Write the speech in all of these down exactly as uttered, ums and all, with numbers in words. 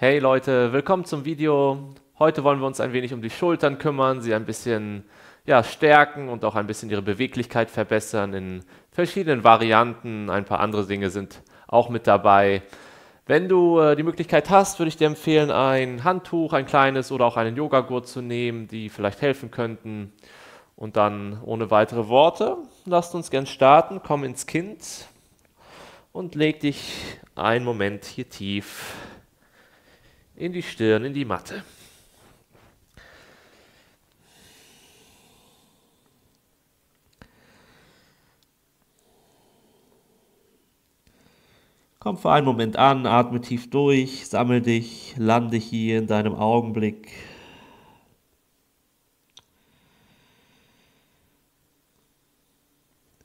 Hey Leute, willkommen zum Video. Heute wollen wir uns ein wenig um die Schultern kümmern, sie ein bisschen ja, stärken und auch ein bisschen ihre Beweglichkeit verbessern in verschiedenen Varianten. Ein paar andere Dinge sind auch mit dabei. Wenn du äh, die Möglichkeit hast, würde ich dir empfehlen, ein Handtuch, ein kleines oder auch einen Yogagurt zu nehmen, die vielleicht helfen könnten. Und dann ohne weitere Worte, lasst uns gern starten. Komm ins Kind und leg dich einen Moment hier tief in die Stirn, in die Matte. Komm für einen Moment an, atme tief durch, sammle dich, lande hier in deinem Augenblick.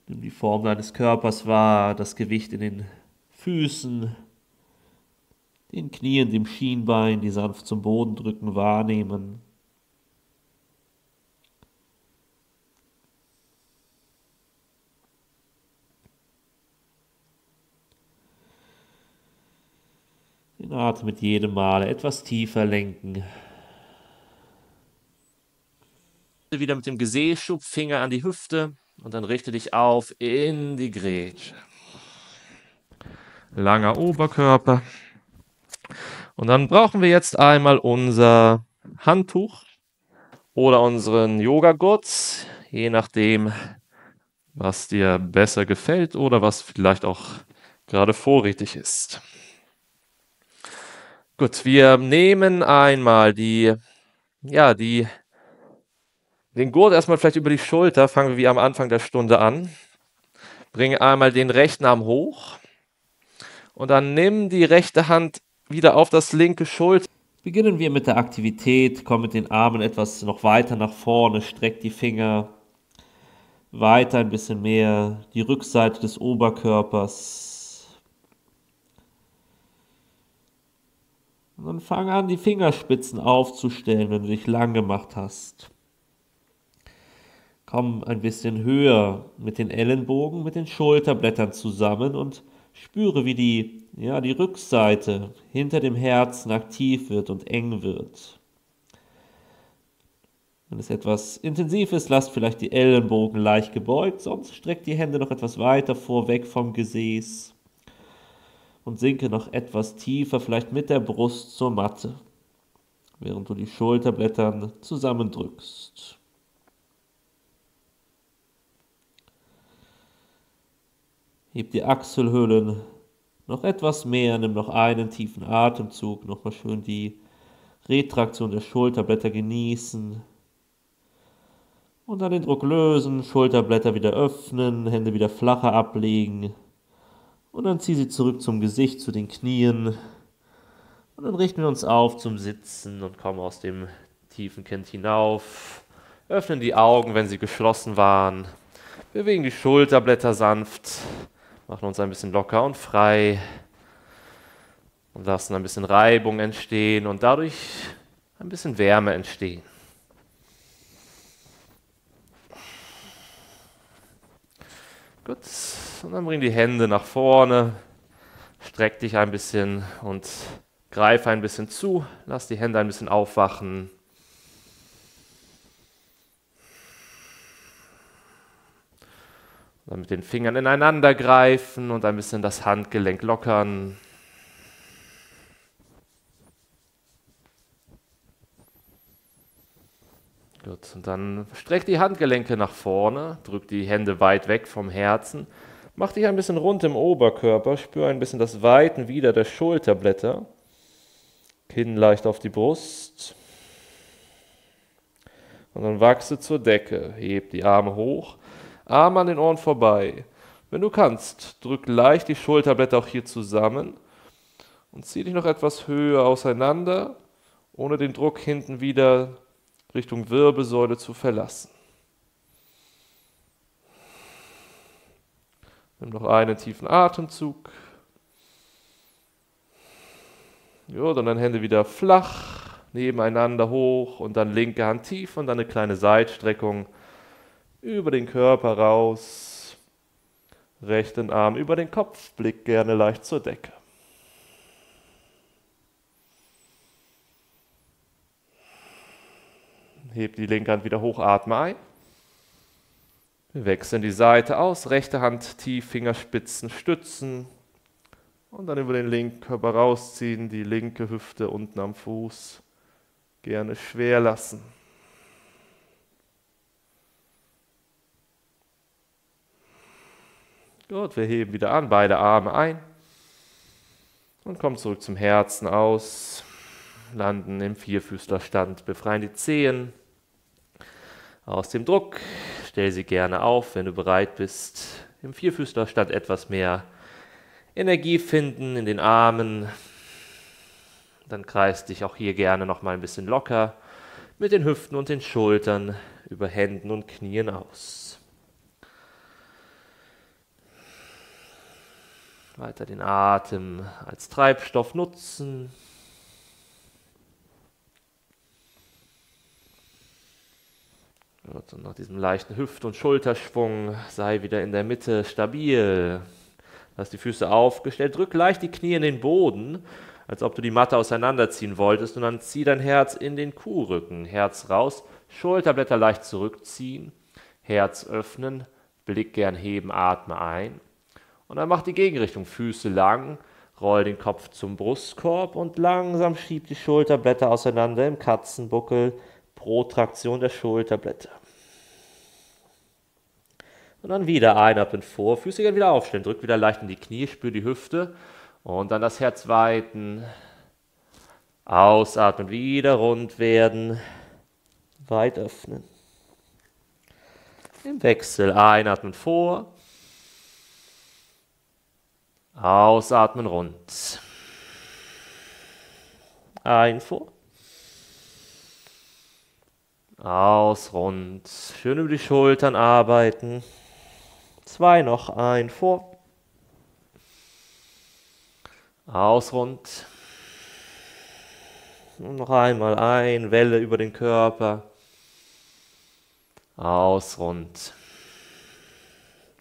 Nimm die Form deines Körpers wahr, das Gewicht in den Füßen, den Knien, dem Schienbein, die sanft zum Boden drücken, wahrnehmen. Den Atem mit jedem Mal etwas tiefer lenken. Wieder mit dem Gesäß, schub Finger an die Hüfte und dann richte dich auf in die Grätsche. Langer Oberkörper. Und dann brauchen wir jetzt einmal unser Handtuch oder unseren Yogagurt, je nachdem, was dir besser gefällt oder was vielleicht auch gerade vorrätig ist. Gut, wir nehmen einmal die, ja, die, den Gurt erstmal vielleicht über die Schulter, fangen wir wie am Anfang der Stunde an, bringen einmal den rechten Arm hoch und dann nimm die rechte Hand wieder auf das linke Schulter. Beginnen wir mit der Aktivität. Komm mit den Armen etwas noch weiter nach vorne. Streck die Finger weiter, ein bisschen mehr. Die Rückseite des Oberkörpers. Und dann fang an, die Fingerspitzen aufzustellen, wenn du dich lang gemacht hast. Komm ein bisschen höher mit den Ellenbogen, mit den Schulterblättern zusammen und spüre, wie die Ja, die Rückseite hinter dem Herzen aktiv wird und eng wird. Wenn es etwas intensiv ist, lasst vielleicht die Ellenbogen leicht gebeugt, sonst streckt die Hände noch etwas weiter vor, weg vom Gesäß und sinke noch etwas tiefer, vielleicht mit der Brust zur Matte, während du die Schulterblätter zusammendrückst. Heb die Achselhöhlen noch etwas mehr, nimm noch einen tiefen Atemzug, nochmal schön die Retraktion der Schulterblätter genießen. Und dann den Druck lösen, Schulterblätter wieder öffnen, Hände wieder flacher ablegen. Und dann zieh sie zurück zum Gesicht, zu den Knien. Und dann richten wir uns auf zum Sitzen und kommen aus dem tiefen Kind hinauf. Öffnen die Augen, wenn sie geschlossen waren. Bewegen die Schulterblätter sanft. Machen uns ein bisschen locker und frei und lassen ein bisschen Reibung entstehen und dadurch ein bisschen Wärme entstehen. Gut, und dann bring die Hände nach vorne, streck dich ein bisschen und greif ein bisschen zu, lass die Hände ein bisschen aufwachen. Dann mit den Fingern ineinander greifen und ein bisschen das Handgelenk lockern. Gut, und dann streck die Handgelenke nach vorne, drück die Hände weit weg vom Herzen, mach dich ein bisschen rund im Oberkörper, spür ein bisschen das Weiten wieder der Schulterblätter, Kinn leicht auf die Brust. Und dann wachse zur Decke, heb die Arme hoch. Arme an den Ohren vorbei. Wenn du kannst, drück leicht die Schulterblätter auch hier zusammen und zieh dich noch etwas höher auseinander, ohne den Druck hinten wieder Richtung Wirbelsäule zu verlassen. Nimm noch einen tiefen Atemzug. Ja, dann Hände wieder flach, nebeneinander hoch und dann linke Hand tief und dann eine kleine Seitstreckung. Über den Körper raus, rechten Arm über den Kopf, Blick gerne leicht zur Decke. Heb die linke Hand wieder hoch, atme ein. Wir wechseln die Seite aus, rechte Hand tief, Fingerspitzen stützen und dann über den linken Körper rausziehen, die linke Hüfte unten am Fuß gerne schwer lassen. Gut, wir heben wieder an, beide Arme ein und kommen zurück zum Herzen aus, landen im Vierfüßlerstand, befreien die Zehen aus dem Druck. Stell sie gerne auf, wenn du bereit bist. Im Vierfüßlerstand etwas mehr Energie finden in den Armen. Dann kreist dich auch hier gerne noch mal ein bisschen locker mit den Hüften und den Schultern über Händen und Knien aus. Weiter den Atem als Treibstoff nutzen. Und nach diesem leichten Hüft- und Schulterschwung sei wieder in der Mitte stabil. Lass die Füße aufgestellt, drück leicht die Knie in den Boden, als ob du die Matte auseinanderziehen wolltest. Und dann zieh dein Herz in den Kuhrücken. Herz raus, Schulterblätter leicht zurückziehen, Herz öffnen, Blick gern heben, atme ein. Und dann mach die Gegenrichtung, Füße lang, roll den Kopf zum Brustkorb und langsam schieb die Schulterblätter auseinander im Katzenbuckel. Protraktion der Schulterblätter. Und dann wieder einatmen vor, Füße gern wieder aufstellen, drück wieder leicht in die Knie, spür die Hüfte und dann das Herz weiten. Ausatmen, wieder rund werden, weit öffnen. Im Wechsel einatmen vor, ausatmen rund. Ein vor. Aus, rund. Schön über die Schultern arbeiten. Zwei noch, ein vor. Aus, rund. Und noch einmal ein, Welle über den Körper. Aus, rund.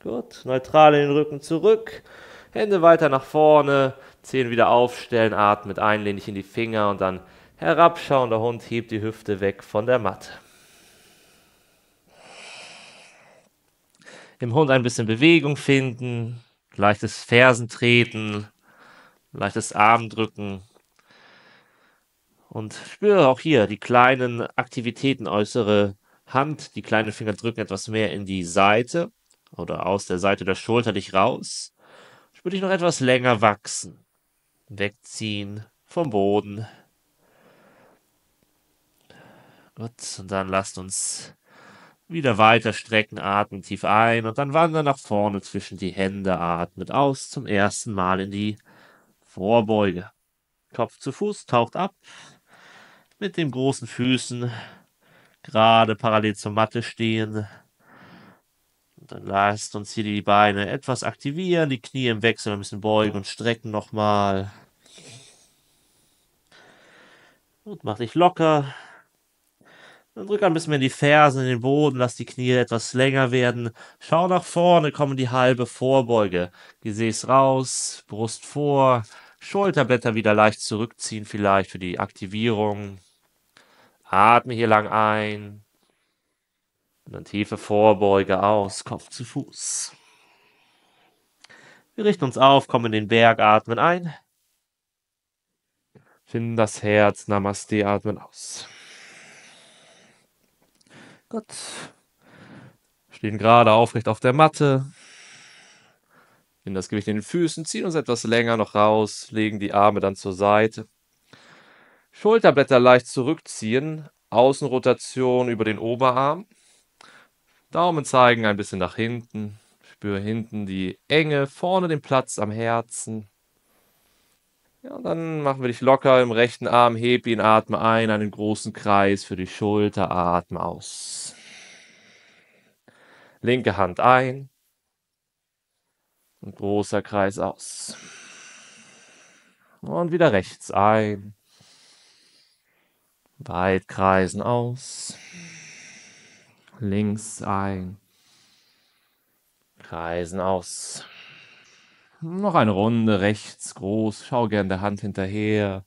Gut, neutral in den Rücken zurück. Hände weiter nach vorne. Zehen wieder aufstellen, atmet einlehnen in die Finger und dann herabschauender Hund, hebt die Hüfte weg von der Matte. Im Hund ein bisschen Bewegung finden, leichtes Fersentreten, leichtes Armdrücken. Und spüre auch hier die kleinen Aktivitäten, äußere Hand, die kleinen Finger drücken etwas mehr in die Seite oder aus der Seite der Schulter dich raus. Spür dich noch etwas länger wachsen, wegziehen vom Boden. Gut, und dann lasst uns wieder weiter strecken, atmen tief ein und dann wandern nach vorne zwischen die Hände, atmet aus zum ersten Mal in die Vorbeuge. Kopf zu Fuß, taucht ab, mit den großen Füßen gerade parallel zur Matte stehen. Und dann lasst uns hier die Beine etwas aktivieren, die Knie im Wechsel ein bisschen beugen und strecken nochmal. Und mach dich locker. Dann drück ein bisschen mehr die Fersen in den Boden, lass die Knie etwas länger werden. Schau nach vorne, komm in die halbe Vorbeuge. Gesäß raus, Brust vor, Schulterblätter wieder leicht zurückziehen vielleicht für die Aktivierung. Atme hier lang ein. Und dann tiefe Vorbeuge aus, Kopf zu Fuß. Wir richten uns auf, kommen in den Berg, atmen ein. Finden das Herz, Namaste, atmen aus. Gut. Stehen gerade aufrecht auf der Matte. Nehmen das Gewicht in den Füßen, ziehen uns etwas länger noch raus, legen die Arme dann zur Seite. Schulterblätter leicht zurückziehen, Außenrotation über den Oberarm. Daumen zeigen ein bisschen nach hinten. Spür hinten die Enge, vorne den Platz am Herzen. Ja, dann machen wir dich locker im rechten Arm, heb ihn, atme ein, einen großen Kreis für die Schulter, atme aus. Linke Hand ein und großer Kreis aus. Und wieder rechts ein, weit kreisen aus, links ein, kreisen aus. Noch eine Runde, rechts, groß, schau gerne der Hand hinterher,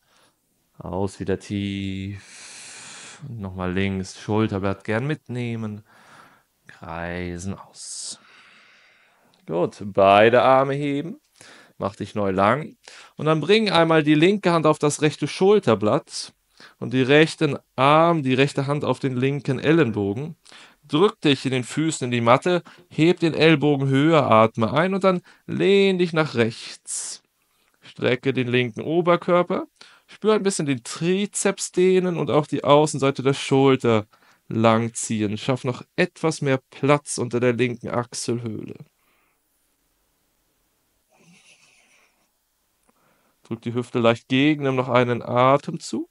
aus, wieder tief, Kopf, nochmal links, Schulterblatt gern mitnehmen, kreisen aus. Gut, beide Arme heben, mach dich neu lang und dann bring einmal die linke Hand auf das rechte Schulterblatt und die rechten Arm, die rechte Hand auf den linken Ellenbogen. Drück dich in den Füßen in die Matte, heb den Ellbogen höher, atme ein und dann lehn dich nach rechts. Strecke den linken Oberkörper, spür ein bisschen den Trizeps dehnen und auch die Außenseite der Schulter langziehen. Schaff noch etwas mehr Platz unter der linken Achselhöhle. Drück die Hüfte leicht gegen, nimm noch einen Atemzug.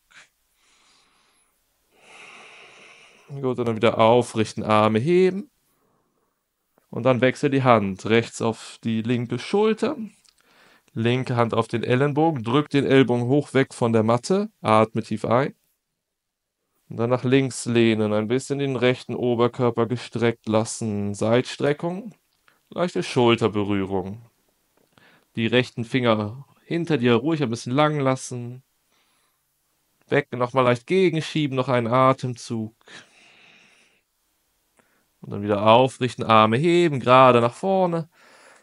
Gut, und dann wieder aufrichten, Arme heben. Und dann wechsel die Hand rechts auf die linke Schulter. Linke Hand auf den Ellenbogen, drück den Ellbogen hoch weg von der Matte, atme tief ein. Und dann nach links lehnen, ein bisschen den rechten Oberkörper gestreckt lassen. Seitstreckung, leichte Schulterberührung. Die rechten Finger hinter dir ruhig ein bisschen lang lassen. Becken nochmal leicht gegenschieben, noch einen Atemzug. Und dann wieder aufrichten, Arme heben, gerade nach vorne.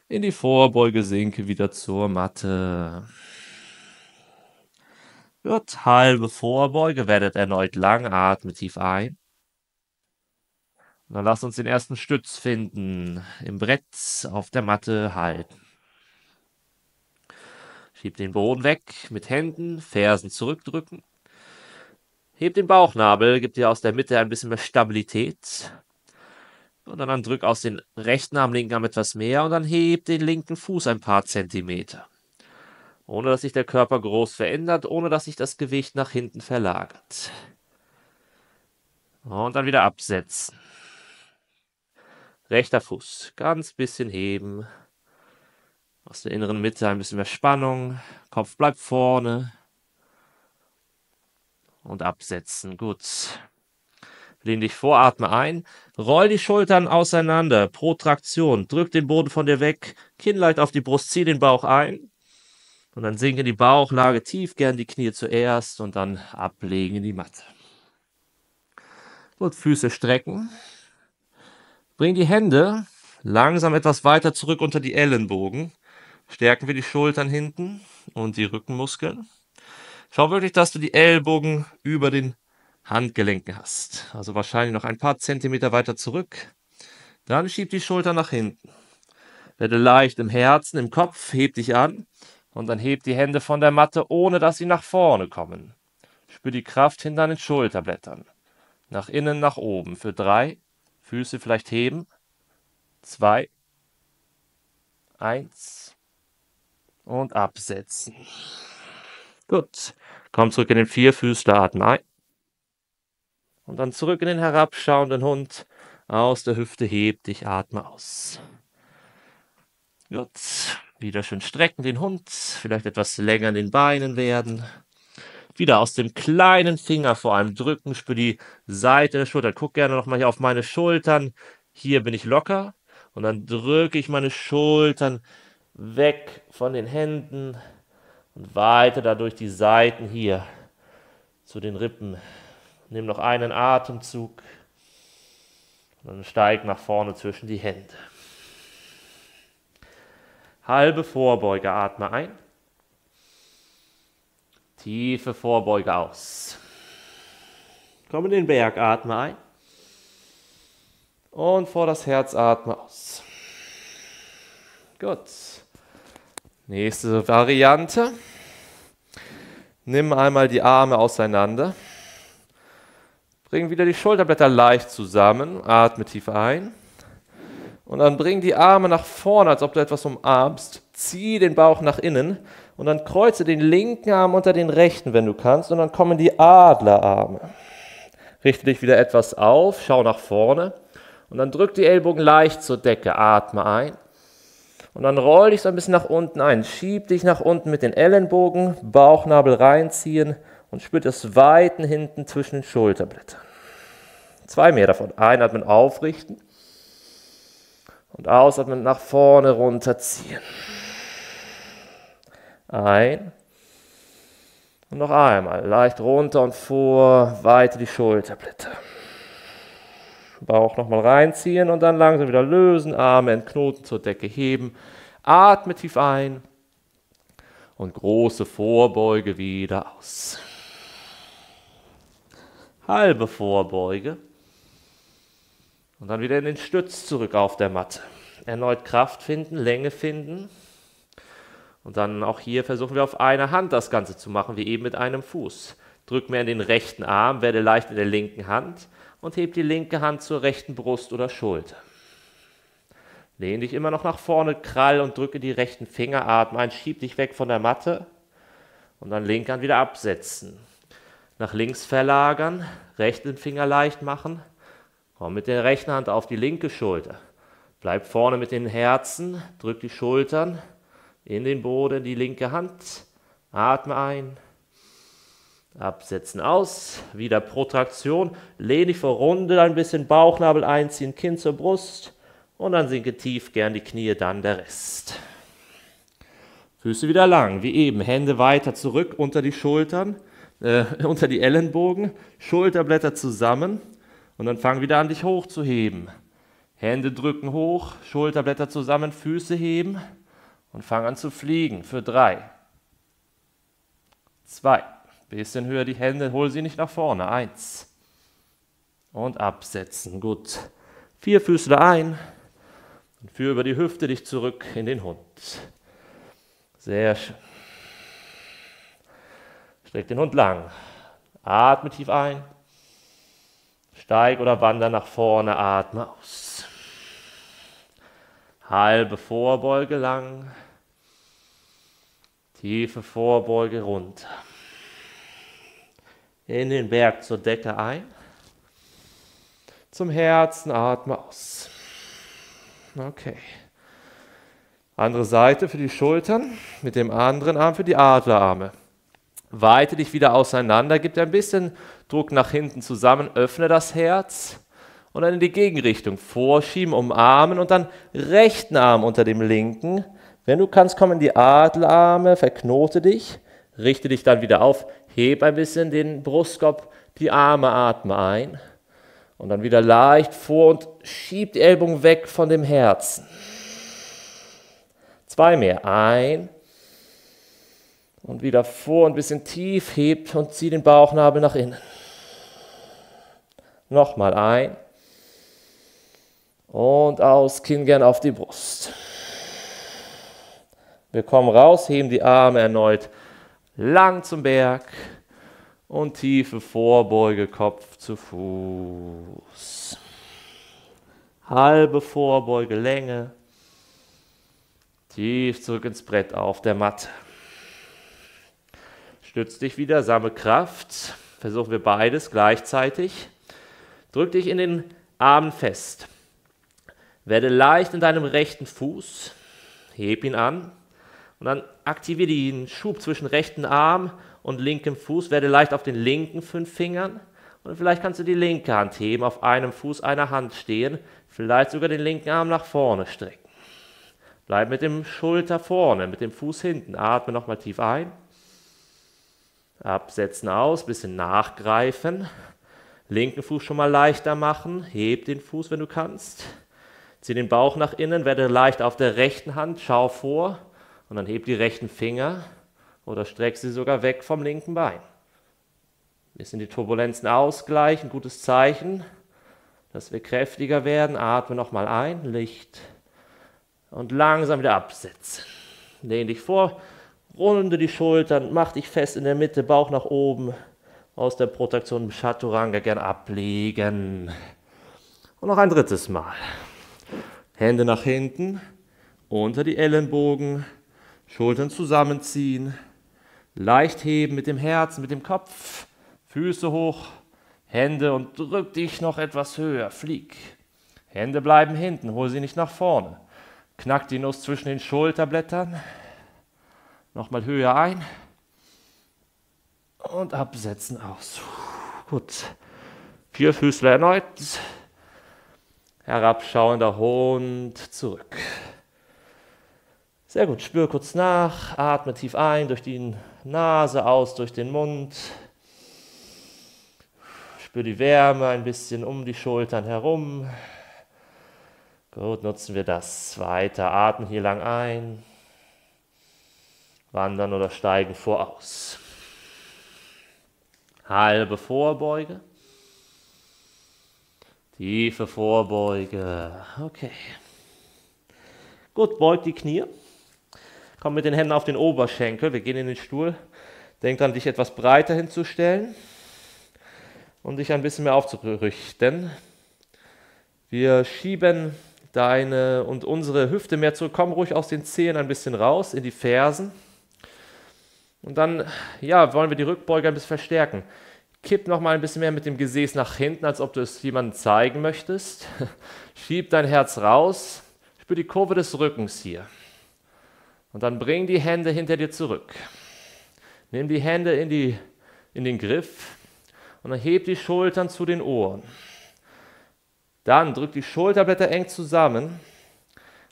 In die Vorbeuge sinke wieder zur Matte. Gut, halbe Vorbeuge, werdet erneut lang, atme tief ein. Und dann lasst uns den ersten Stütz finden. Im Brett auf der Matte halten. Schieb den Boden weg mit Händen, Fersen zurückdrücken. Heb den Bauchnabel, gib dir aus der Mitte ein bisschen mehr Stabilität. Und dann drück aus den rechten Arm, linken Arm etwas mehr und dann heb den linken Fuß ein paar Zentimeter. Ohne, dass sich der Körper groß verändert, ohne, dass sich das Gewicht nach hinten verlagert. Und dann wieder absetzen. Rechter Fuß, ganz bisschen heben. Aus der inneren Mitte ein bisschen mehr Spannung. Kopf bleibt vorne. Und absetzen, gut. Lehn dich vor, atme ein, roll die Schultern auseinander, Protraktion, drück den Boden von dir weg, Kinn leicht auf die Brust, zieh den Bauch ein und dann sinke in die Bauchlage tief, gern die Knie zuerst und dann ablegen in die Matte. Gut, Füße strecken, bring die Hände langsam etwas weiter zurück unter die Ellenbogen, stärken wir die Schultern hinten und die Rückenmuskeln. Schau wirklich, dass du die Ellbogen über den Handgelenken hast. Also wahrscheinlich noch ein paar Zentimeter weiter zurück. Dann schieb die Schulter nach hinten. Werde leicht im Herzen, im Kopf, heb dich an und dann heb die Hände von der Matte, ohne dass sie nach vorne kommen. Spür die Kraft hinter den Schulterblättern. Nach innen, nach oben. Für drei, Füße vielleicht heben. Zwei, eins und absetzen. Gut, komm zurück in den Vierfüßler, atme ein. Und dann zurück in den herabschauenden Hund. Aus der Hüfte heb dich, atme aus. Gut, wieder schön strecken den Hund. Vielleicht etwas länger in den Beinen werden. Wieder aus dem kleinen Finger vor allem drücken. Spür die Seite der Schultern. Guck gerne nochmal hier auf meine Schultern. Hier bin ich locker. Und dann drücke ich meine Schultern weg von den Händen. Und weiter dadurch die Seiten hier zu den Rippen. Nimm noch einen Atemzug und dann steig nach vorne zwischen die Hände. Halbe Vorbeuge, atme ein. Tiefe Vorbeuge aus. Komm in den Berg, atme ein. Und vor das Herz, atme aus. Gut. Nächste Variante. Nimm einmal die Arme auseinander. Bring wieder die Schulterblätter leicht zusammen, atme tief ein und dann bring die Arme nach vorne, als ob du etwas umarmst, zieh den Bauch nach innen und dann kreuze den linken Arm unter den rechten, wenn du kannst und dann kommen die Adlerarme. Richte dich wieder etwas auf, schau nach vorne und dann drück die Ellbogen leicht zur Decke, atme ein und dann roll dich so ein bisschen nach unten ein, schieb dich nach unten mit den Ellenbogen, Bauchnabel reinziehen. Und spürt das Weiten hinten zwischen den Schulterblättern. Zwei mehr davon. Einatmen, aufrichten. Und ausatmen, nach vorne runterziehen. Ein. Und noch einmal, leicht runter und vor, weite die Schulterblätter. Bauch nochmal reinziehen und dann langsam wieder lösen, Arme entknoten, zur Decke heben. Atme tief ein und große Vorbeuge wieder aus. Halbe Vorbeuge und dann wieder in den Stütz zurück auf der Matte. Erneut Kraft finden, Länge finden und dann auch hier versuchen wir auf einer Hand das Ganze zu machen, wie eben mit einem Fuß. Drück mehr in den rechten Arm, werde leicht in der linken Hand und heb die linke Hand zur rechten Brust oder Schulter. Lehn dich immer noch nach vorne, krall und drücke die rechten Finger, atme ein, schieb dich weg von der Matte und dann linke Hand wieder absetzen. Nach links verlagern, rechten Finger leicht machen, komm mit der rechten Hand auf die linke Schulter. Bleib vorne mit den Herzen, drück die Schultern in den Boden, die linke Hand, atme ein, absetzen, aus, wieder Protraktion, lehn dich vor Runde, ein bisschen Bauchnabel einziehen, Kinn zur Brust. Und dann sinke tief gern die Knie, dann der Rest. Füße wieder lang, wie eben. Hände weiter zurück unter die Schultern, äh, unter die Ellenbogen. Schulterblätter zusammen. Und dann fang wieder an, dich hochzuheben. Hände drücken hoch, Schulterblätter zusammen, Füße heben. Und fang an zu fliegen für drei. Zwei. Bisschen höher die Hände, hol sie nicht nach vorne. Eins. Und absetzen, gut. Vier Füße ein. Und führe über die Hüfte dich zurück in den Hund. Sehr schön. Streck den Hund lang. Atme tief ein. Steig oder wander nach vorne. Atme aus. Halbe Vorbeuge lang. Tiefe Vorbeuge runter. In den Berg zur Decke ein. Zum Herzen atme aus. Okay. Andere Seite für die Schultern, mit dem anderen Arm für die Adlerarme. Weite dich wieder auseinander, gib dir ein bisschen Druck nach hinten zusammen, öffne das Herz und dann in die Gegenrichtung vorschieben, umarmen und dann rechten Arm unter dem linken. Wenn du kannst, komm in die Adlerarme, verknote dich, richte dich dann wieder auf, heb ein bisschen den Brustkorb, die Arme atme ein. Und dann wieder leicht vor und schieb die Ellbogen weg von dem Herzen. Zwei mehr. Ein. Und wieder vor und ein bisschen tief hebt und zieh den Bauchnabel nach innen. Nochmal ein. Und aus. Kinn gern auf die Brust. Wir kommen raus, heben die Arme erneut lang zum Berg. Und tiefe Vorbeuge, Kopf zu Fuß. Halbe Vorbeuge, Länge. Tief zurück ins Brett auf der Matte. Stütz dich wieder, sammle Kraft. Versuchen wir beides gleichzeitig. Drück dich in den Armen fest. Werde leicht in deinem rechten Fuß. Heb ihn an. Und dann aktiviere den Schub zwischen rechten Arm und linkem Fuß. Werde leicht auf den linken fünf Fingern. Und vielleicht kannst du die linke Hand heben, auf einem Fuß einer Hand stehen. Vielleicht sogar den linken Arm nach vorne strecken. Bleib mit dem Schulter vorne, mit dem Fuß hinten. Atme nochmal tief ein. Absetzen, aus, bisschen nachgreifen. Linken Fuß schon mal leichter machen. Heb den Fuß, wenn du kannst. Zieh den Bauch nach innen, werde leicht auf der rechten Hand. Schau vor. Und dann heb die rechten Finger oder streck sie sogar weg vom linken Bein. Ein bisschen die Turbulenzen ausgleichen, gutes Zeichen, dass wir kräftiger werden. Atme nochmal ein, Licht und langsam wieder absetzen. Lehn dich vor, runde die Schultern, mach dich fest in der Mitte, Bauch nach oben. Aus der Protraktion im Chaturanga gern ablegen. Und noch ein drittes Mal. Hände nach hinten, unter die Ellenbogen. Schultern zusammenziehen, leicht heben mit dem Herzen, mit dem Kopf, Füße hoch, Hände und drück dich noch etwas höher, flieg. Hände bleiben hinten, hol sie nicht nach vorne. Knack die Nuss zwischen den Schulterblättern, nochmal höher ein und absetzen, aus. Gut, vier Füßler erneut, herabschauender Hund, zurück. Sehr gut, spür kurz nach, atme tief ein durch die Nase, aus durch den Mund. Spür die Wärme ein bisschen um die Schultern herum. Gut, nutzen wir das weiter. Atmen hier lang ein, wandern oder steigen voraus. Halbe Vorbeuge, tiefe Vorbeuge. Okay. Gut, beugt die Knie. Komm mit den Händen auf den Oberschenkel. Wir gehen in den Stuhl. Denk dran, dich etwas breiter hinzustellen und dich ein bisschen mehr aufzurichten. Wir schieben deine und unsere Hüfte mehr zurück. Komm ruhig aus den Zehen ein bisschen raus, in die Fersen. Und dann ja, wollen wir die Rückbeuge ein bisschen verstärken. Kipp nochmal ein bisschen mehr mit dem Gesäß nach hinten, als ob du es jemandem zeigen möchtest. Schieb dein Herz raus. Spür die Kurve des Rückens hier. Und dann bring die Hände hinter dir zurück. Nimm die Hände in, die, in den Griff und dann heb die Schultern zu den Ohren. Dann drück die Schulterblätter eng zusammen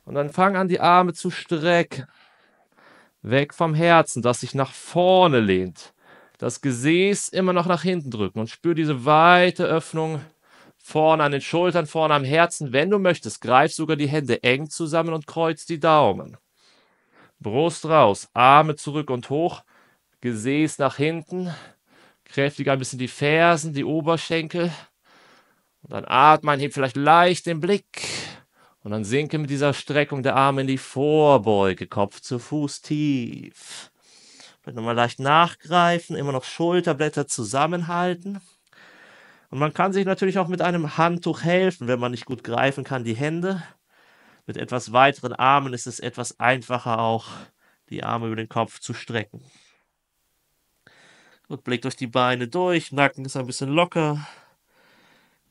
und dann fang an, die Arme zu strecken. Weg vom Herzen, das sich nach vorne lehnt. Das Gesäß immer noch nach hinten drücken und spür diese weite Öffnung vorne an den Schultern, vorne am Herzen. Wenn du möchtest, greif sogar die Hände eng zusammen und kreuz die Daumen. Brust raus, Arme zurück und hoch, Gesäß nach hinten, kräftiger ein bisschen die Fersen, die Oberschenkel. Und dann atme ein, heb vielleicht leicht den Blick und dann sinke mit dieser Streckung der Arme in die Vorbeuge, Kopf zu Fuß tief. Vielleicht nochmal leicht nachgreifen, immer noch Schulterblätter zusammenhalten. Und man kann sich natürlich auch mit einem Handtuch helfen, wenn man nicht gut greifen kann, die Hände. Mit etwas weiteren Armen ist es etwas einfacher auch, die Arme über den Kopf zu strecken. Gut, Blick durch die Beine durch, Nacken ist ein bisschen locker.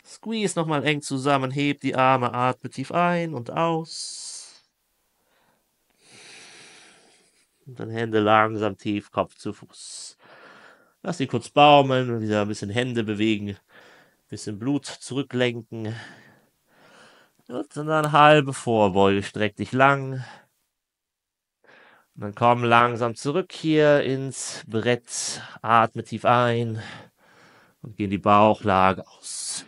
Squeeze nochmal eng zusammen, heb die Arme, atme tief ein und aus. Und dann Hände langsam tief, Kopf zu Fuß. Lass sie kurz baumeln, wieder ein bisschen Hände bewegen, ein bisschen Blut zurücklenken. Und dann halbe Vorbeuge, streck dich lang. Und dann komm langsam zurück hier ins Brett, atme tief ein und geh in die Bauchlage aus.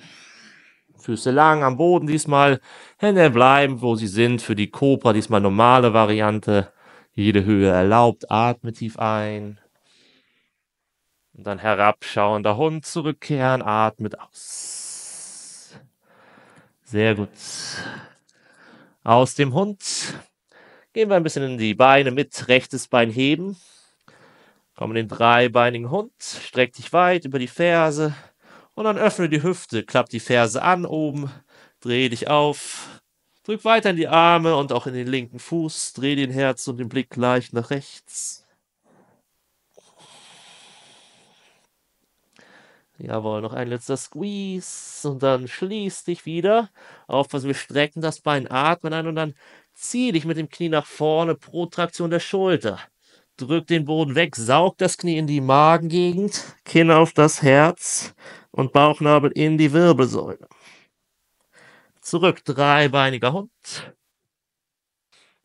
Füße lang am Boden diesmal, Hände bleiben, wo sie sind, für die Cobra diesmal normale Variante. Jede Höhe erlaubt, atme tief ein. Und dann herabschauender Hund, zurückkehren, atmet aus. Sehr gut. Aus dem Hund gehen wir ein bisschen in die Beine mit, rechtes Bein heben. Komm in den dreibeinigen Hund, streck dich weit über die Ferse und dann öffne die Hüfte, klapp die Ferse an oben, dreh dich auf, drück weiter in die Arme und auch in den linken Fuß, dreh den Herz und den Blick leicht nach rechts. Jawohl, noch ein letzter Squeeze und dann schließ dich wieder. Aufpassen, wir strecken das Bein, atmen ein und dann zieh dich mit dem Knie nach vorne, Protraktion der Schulter. Drück den Boden weg, saug das Knie in die Magengegend, Kinn auf das Herz und Bauchnabel in die Wirbelsäule. Zurück, dreibeiniger Hund.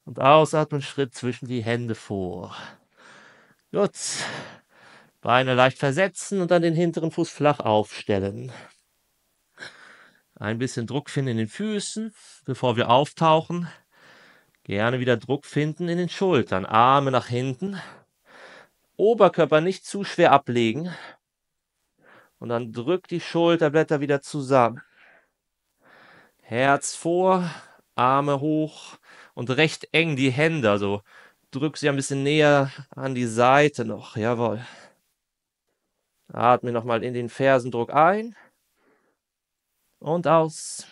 Und ausatmen, Schritt zwischen die Hände vor. Gut. Beine leicht versetzen und dann den hinteren Fuß flach aufstellen. Ein bisschen Druck finden in den Füßen, bevor wir auftauchen. Gerne wieder Druck finden in den Schultern. Arme nach hinten. Oberkörper nicht zu schwer ablegen. Und dann drück die Schulterblätter wieder zusammen. Herz vor, Arme hoch und recht eng die Hände. Also drück sie ein bisschen näher an die Seite noch. Jawohl. Atme nochmal in den Fersendruck ein und aus.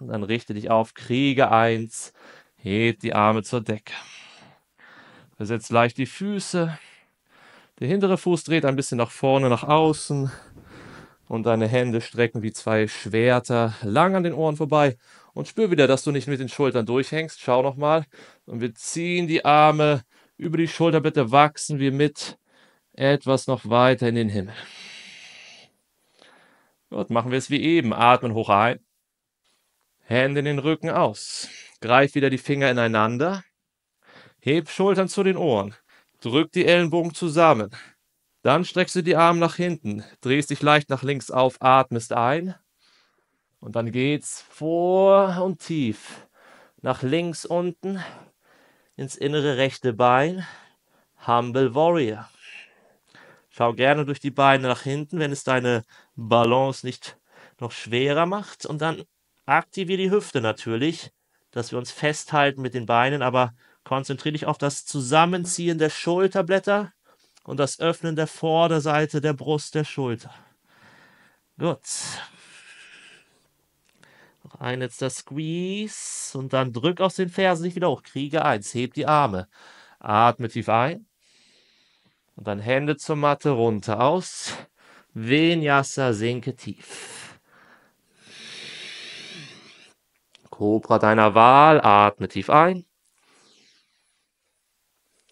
Und dann richte dich auf, Krieger eins, heb die Arme zur Decke. Versetzt leicht die Füße. Der hintere Fuß dreht ein bisschen nach vorne, nach außen. Und deine Hände strecken wie zwei Schwerter lang an den Ohren vorbei. Und spür wieder, dass du nicht mit den Schultern durchhängst. Schau nochmal. Und wir ziehen die Arme über die Schulterblätter, wachsen wir mit. Etwas noch weiter in den Himmel. Gut, machen wir es wie eben. Atmen hoch ein. Hände in den Rücken aus. Greif wieder die Finger ineinander. Heb Schultern zu den Ohren. Drück die Ellenbogen zusammen. Dann streckst du die Arme nach hinten. Drehst dich leicht nach links auf, atmest ein. Und dann geht's vor und tief. Nach links unten. Ins innere rechte Bein. Humble Warrior. Schau gerne durch die Beine nach hinten, wenn es deine Balance nicht noch schwerer macht. Und dann aktivier die Hüfte natürlich, dass wir uns festhalten mit den Beinen, aber konzentriere dich auf das Zusammenziehen der Schulterblätter und das Öffnen der Vorderseite der Brust der Schulter. Gut. Noch ein letzter Squeeze und dann drück aus den Fersen dich wieder hoch. Kriege eins, heb die Arme. Atme tief ein. Und dann Hände zur Matte, runter, aus. Vinyasa, sinke tief. Cobra deiner Wahl, atme tief ein.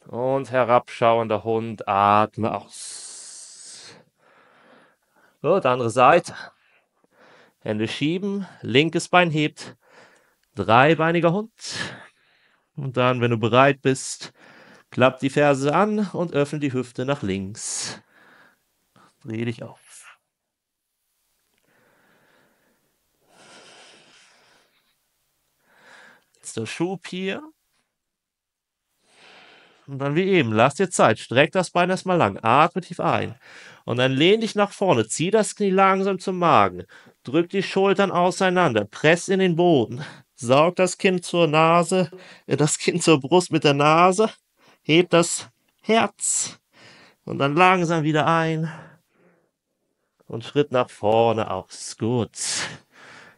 Und herabschauender Hund, atme aus. Gut, andere Seite. Hände schieben, linkes Bein hebt. Dreibeiniger Hund. Und dann, wenn du bereit bist, klapp die Ferse an und öffne die Hüfte nach links. Dreh dich auf. Letzter Schub hier. Und dann wie eben, lass dir Zeit. Streck das Bein erstmal lang. Atme tief ein. Und dann lehn dich nach vorne. Zieh das Knie langsam zum Magen. Drück die Schultern auseinander. Press in den Boden. Saug das Kinn zur Nase, äh, das Kinn zur Brust mit der Nase. Heb das Herz und dann langsam wieder ein und Schritt nach vorne aus. Gut,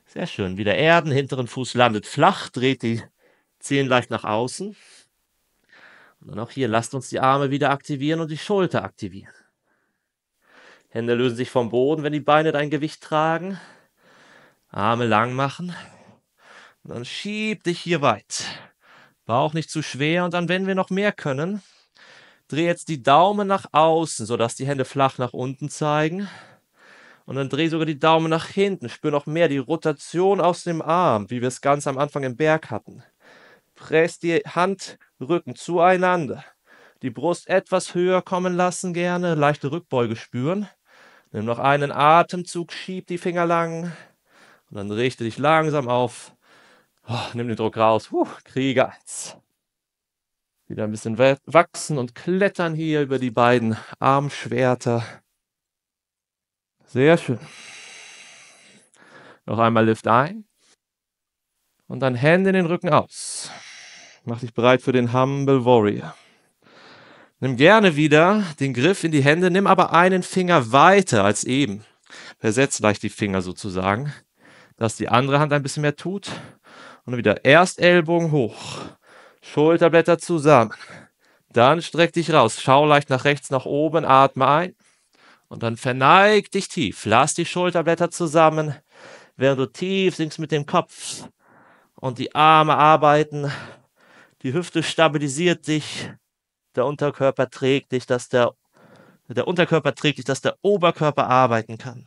sehr schön. Wieder erden, hinteren Fuß landet flach, dreht die Zehen leicht nach außen. Und dann auch hier, lasst uns die Arme wieder aktivieren und die Schulter aktivieren. Hände lösen sich vom Boden, wenn die Beine dein Gewicht tragen. Arme lang machen. Und dann schieb dich hier weit. Bauch nicht zu schwer und dann, wenn wir noch mehr können, dreh jetzt die Daumen nach außen, sodass die Hände flach nach unten zeigen und dann dreh sogar die Daumen nach hinten. Spür noch mehr die Rotation aus dem Arm, wie wir es ganz am Anfang im Berg hatten. Press die Handrücken zueinander, die Brust etwas höher kommen lassen gerne, leichte Rückbeuge spüren. Nimm noch einen Atemzug, schieb die Finger lang und dann richte dich langsam auf. Oh, nimm den Druck raus. Puh, Kriege eins. Wieder ein bisschen wachsen und klettern hier über die beiden Armschwerter. Sehr schön. Noch einmal Lift ein. Und dann Hände in den Rücken aus. Mach dich bereit für den Humble Warrior. Nimm gerne wieder den Griff in die Hände, nimm aber einen Finger weiter als eben. Versetz leicht die Finger sozusagen, dass die andere Hand ein bisschen mehr tut. Und wieder erst Ellbogen hoch, Schulterblätter zusammen, dann streck dich raus, schau leicht nach rechts, nach oben, atme ein und dann verneig dich tief, lass die Schulterblätter zusammen, während du tief sinkst mit dem Kopf und die Arme arbeiten, die Hüfte stabilisiert dich, der Unterkörper trägt dich, dass der, der Unterkörper trägt dich, dass der Oberkörper arbeiten kann.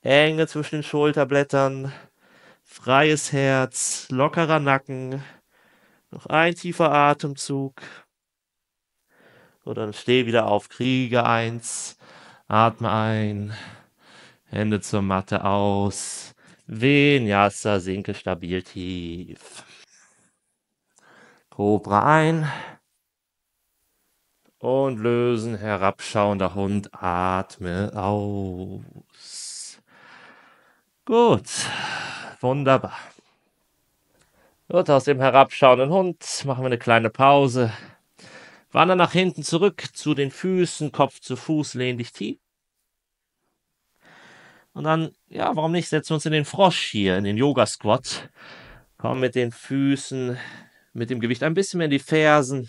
Enge zwischen den Schulterblättern. Freies Herz, lockerer Nacken, noch ein tiefer Atemzug. Und dann steh wieder auf, Kriege eins, atme ein, Hände zur Matte aus, Vinyasa, sinke stabil tief. Cobra ein und lösen, herabschauender Hund, atme aus. Gut. Wunderbar. Gut, aus dem herabschauenden Hund machen wir eine kleine Pause. Wander nach hinten zurück zu den Füßen, Kopf zu Fuß, lehn dich tief. Und dann, ja, warum nicht, setzen wir uns in den Frosch hier, in den Yoga-Squat. Komm mit den Füßen, mit dem Gewicht ein bisschen mehr in die Fersen.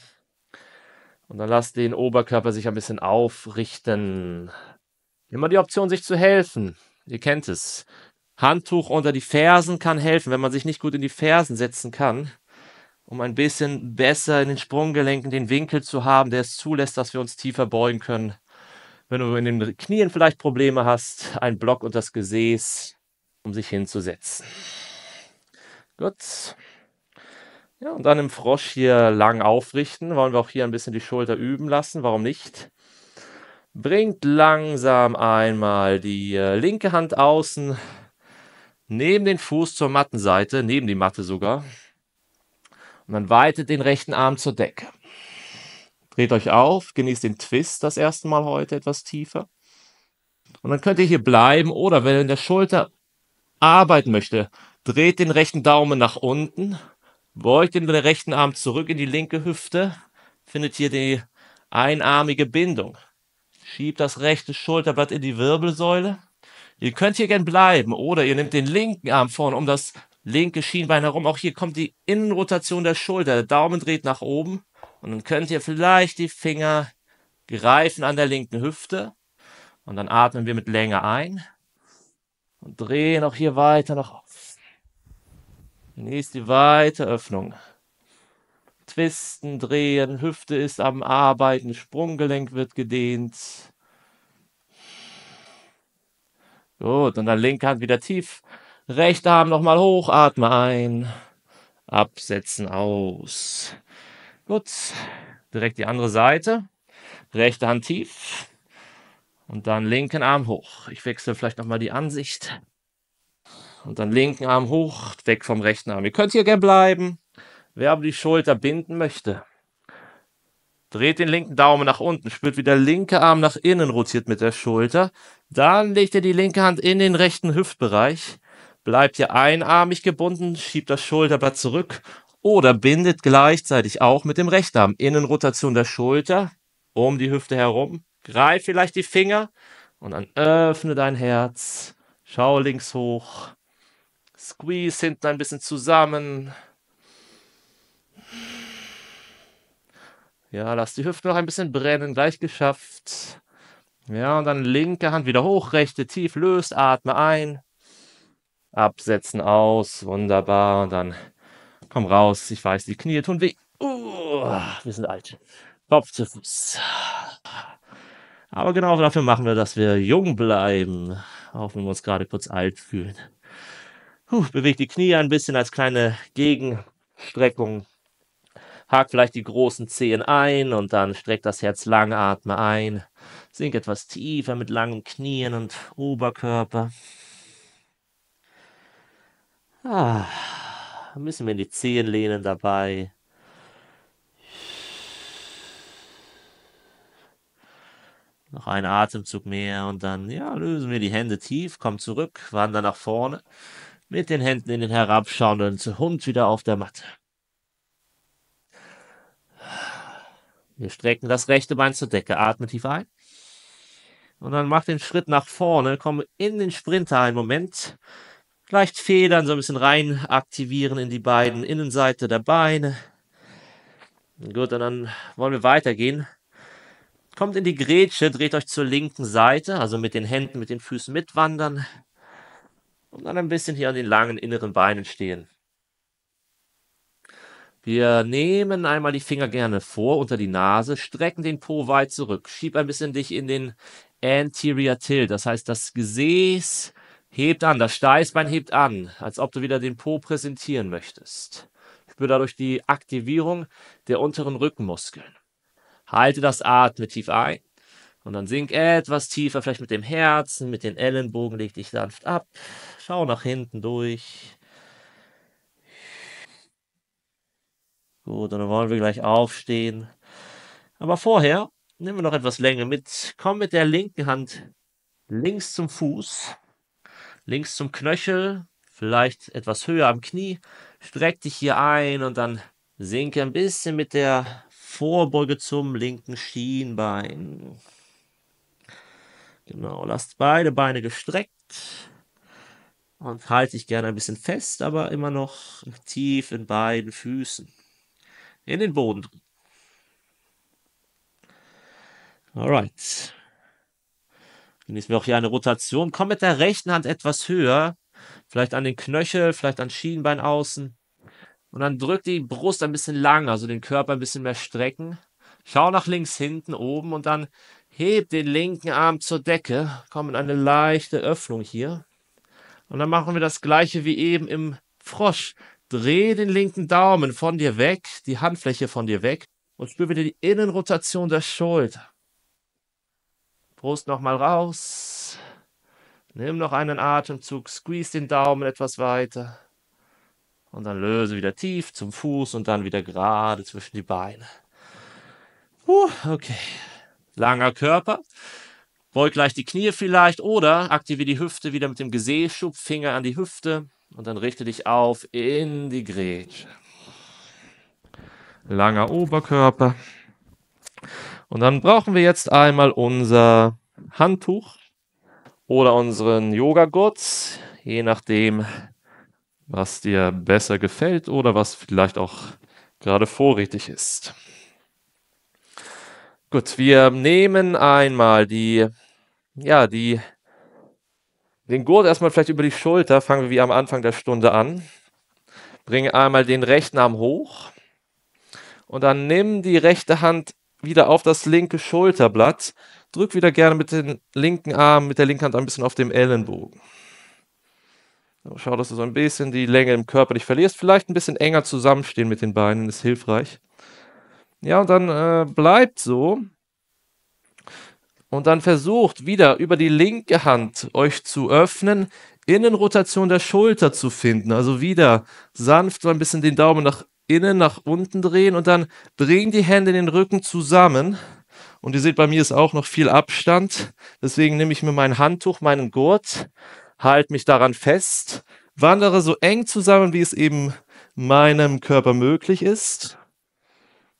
Und dann lass den Oberkörper sich ein bisschen aufrichten. Immer die Option, sich zu helfen. Ihr kennt es. Handtuch unter die Fersen kann helfen, wenn man sich nicht gut in die Fersen setzen kann, um ein bisschen besser in den Sprunggelenken den Winkel zu haben, der es zulässt, dass wir uns tiefer beugen können. Wenn du in den Knien vielleicht Probleme hast, einen Block unter das Gesäß, um sich hinzusetzen. Gut. Ja, und dann im Frosch hier lang aufrichten. Wollen wir auch hier ein bisschen die Schulter üben lassen. Warum nicht? Bringt langsam einmal die linke Hand außen neben den Fuß zur Mattenseite, neben die Matte sogar. Und dann weitet den rechten Arm zur Decke. Dreht euch auf, genießt den Twist das erste Mal heute etwas tiefer. Und dann könnt ihr hier bleiben oder wenn ihr in der Schulter arbeiten möchtet, dreht den rechten Daumen nach unten, beugt den rechten Arm zurück in die linke Hüfte, findet hier die einarmige Bindung. Schiebt das rechte Schulterblatt in die Wirbelsäule. Ihr könnt hier gern bleiben oder ihr nehmt den linken Arm vorne um das linke Schienbein herum. Auch hier kommt die Innenrotation der Schulter. Der Daumen dreht nach oben und dann könnt ihr vielleicht die Finger greifen an der linken Hüfte. Und dann atmen wir mit Länge ein und drehen auch hier weiter nach auf. Genießt die weite Öffnung. Twisten, drehen, Hüfte ist am Arbeiten, Sprunggelenk wird gedehnt. Gut, und dann linke Hand wieder tief. Rechter Arm nochmal hoch, atme ein. Absetzen, aus. Gut, direkt die andere Seite. Rechte Hand tief. Und dann linken Arm hoch. Ich wechsle vielleicht nochmal die Ansicht. Und dann linken Arm hoch, weg vom rechten Arm. Ihr könnt hier gerne bleiben. Wer aber die Schulter binden möchte, dreht den linken Daumen nach unten, spürt, wie der linke Arm nach innen rotiert mit der Schulter. Dann legt ihr die linke Hand in den rechten Hüftbereich. Bleibt hier einarmig gebunden, schiebt das Schulterblatt zurück oder bindet gleichzeitig auch mit dem rechten Arm. Innenrotation der Schulter, um die Hüfte herum. Greif vielleicht die Finger und dann öffne dein Herz. Schau links hoch. Squeeze hinten ein bisschen zusammen. Ja, lass die Hüfte noch ein bisschen brennen. Gleich geschafft. Ja, und dann linke Hand wieder hoch, rechte tief, löst, atme ein. Absetzen, aus. Wunderbar. Und dann komm raus. Ich weiß, die Knie tun weh. Uh, wir sind alt. Kopf zu Fuß. Aber genau dafür machen wir, dass wir jung bleiben, auch wenn wir uns gerade kurz alt fühlen. Puh, bewegt die Knie ein bisschen als kleine Gegenstreckung. Hakt vielleicht die großen Zehen ein und dann streckt das Herz lang, atme ein. Sink etwas tiefer mit langen Knien und Oberkörper. Ah, müssen wir in die Zehen lehnen dabei. Noch ein Atemzug mehr und dann ja, lösen wir die Hände tief, kommen zurück, wandern nach vorne. Mit den Händen in den herabschauenden Hund wieder auf der Matte. Wir strecken das rechte Bein zur Decke, atme tief ein. Und dann mach den Schritt nach vorne, komm in den Sprinter einen Moment. Leicht Federn so ein bisschen rein aktivieren in die beiden Innenseite der Beine. Gut, und dann wollen wir weitergehen. Kommt in die Grätsche, dreht euch zur linken Seite, also mit den Händen, mit den Füßen mitwandern. Und dann ein bisschen hier an den langen inneren Beinen stehen. Wir nehmen einmal die Finger gerne vor, unter die Nase, strecken den Po weit zurück. Schieb ein bisschen dich in den Anterior Tilt, das heißt, das Gesäß hebt an, das Steißbein hebt an, als ob du wieder den Po präsentieren möchtest. Spür dadurch die Aktivierung der unteren Rückenmuskeln. Halte das Atmen tief ein und dann sink etwas tiefer, vielleicht mit dem Herzen, mit den Ellenbogen, leg dich sanft ab, schau nach hinten durch. Gut, und dann wollen wir gleich aufstehen. Aber vorher nehmen wir noch etwas Länge mit. Komm mit der linken Hand links zum Fuß, links zum Knöchel, vielleicht etwas höher am Knie. Streck dich hier ein und dann sinke ein bisschen mit der Vorbeuge zum linken Schienbein. Genau, lasst beide Beine gestreckt und halte dich gerne ein bisschen fest, aber immer noch tief in beiden Füßen. In den Boden. Alright. Genießen wir auch hier eine Rotation. Komm mit der rechten Hand etwas höher, vielleicht an den Knöchel, vielleicht an Schienbein außen. Und dann drückt die Brust ein bisschen lang, also den Körper ein bisschen mehr strecken. Schau nach links hinten oben und dann heb den linken Arm zur Decke. Komm in eine leichte Öffnung hier. Und dann machen wir das gleiche wie eben im Frosch. Dreh den linken Daumen von dir weg, die Handfläche von dir weg und spür wieder die Innenrotation der Schulter. Brust nochmal raus. Nimm noch einen Atemzug, squeeze den Daumen etwas weiter. Und dann löse wieder tief zum Fuß und dann wieder gerade zwischen die Beine. Puh, okay. Langer Körper. Beug gleich die Knie vielleicht oder aktiviere die Hüfte wieder mit dem Gesäß, schub Finger an die Hüfte und dann richte dich auf in die Grätsche. Langer Oberkörper. Und dann brauchen wir jetzt einmal unser Handtuch oder unseren Yogagurt, je nachdem, was dir besser gefällt oder was vielleicht auch gerade vorrätig ist. Gut, wir nehmen einmal die, ja, die, den Gurt erstmal vielleicht über die Schulter, fangen wir wie am Anfang der Stunde an. Bring einmal den rechten Arm hoch und dann nimm die rechte Hand wieder auf das linke Schulterblatt, drück wieder gerne mit den linken Arm, mit der linken Hand ein bisschen auf dem Ellenbogen. Schau, dass du so ein bisschen die Länge im Körper nicht verlierst. Vielleicht ein bisschen enger zusammenstehen mit den Beinen, ist hilfreich. Ja, und dann äh, bleibt so. Und dann versucht wieder über die linke Hand euch zu öffnen, Innenrotation der Schulter zu finden. Also wieder sanft so ein bisschen den Daumen nach innen, nach unten drehen und dann bring die Hände in den Rücken zusammen. Und ihr seht, bei mir ist auch noch viel Abstand. Deswegen nehme ich mir mein Handtuch, meinen Gurt, halte mich daran fest, wandere so eng zusammen, wie es eben meinem Körper möglich ist.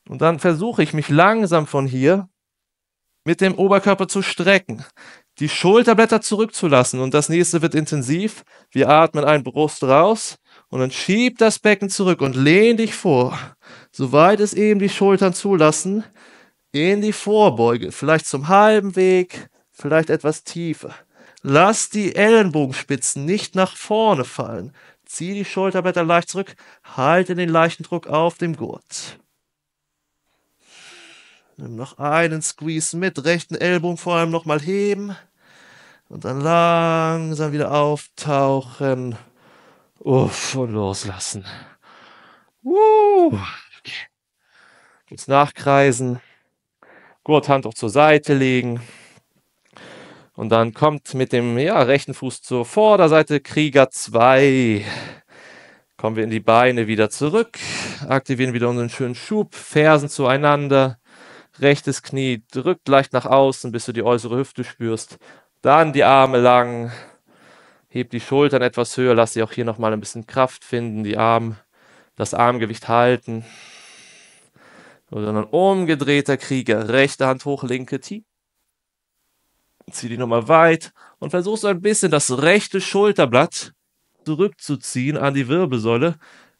Und dann versuche ich mich langsam von hier mit dem Oberkörper zu strecken, die Schulterblätter zurückzulassen und das nächste wird intensiv. Wir atmen ein, Brust raus und dann schieb das Becken zurück und lehn dich vor, soweit es eben die Schultern zulassen, in die Vorbeuge, vielleicht zum halben Weg, vielleicht etwas tiefer. Lass die Ellenbogenspitzen nicht nach vorne fallen. Zieh die Schulterblätter leicht zurück. Halte den leichten Druck auf dem Gurt. Nimm noch einen Squeeze mit. Rechten Ellbogen vor allem nochmal heben. Und dann langsam wieder auftauchen. Uff, und loslassen. Uh, okay. Jetzt nachkreisen. Gurthand auch zur Seite legen. Und dann kommt mit dem ja, rechten Fuß zur Vorderseite, Krieger zwei. Kommen wir in die Beine wieder zurück, aktivieren wieder unseren schönen Schub, Fersen zueinander, rechtes Knie drückt leicht nach außen, bis du die äußere Hüfte spürst. Dann die Arme lang, heb die Schultern etwas höher, lass sie auch hier nochmal ein bisschen Kraft finden, die Arme, das Armgewicht halten. Und dann umgedrehter Krieger, rechte Hand hoch, linke tief. Zieh die nochmal weit und versuch so ein bisschen das rechte Schulterblatt zurückzuziehen an die Wirbelsäule,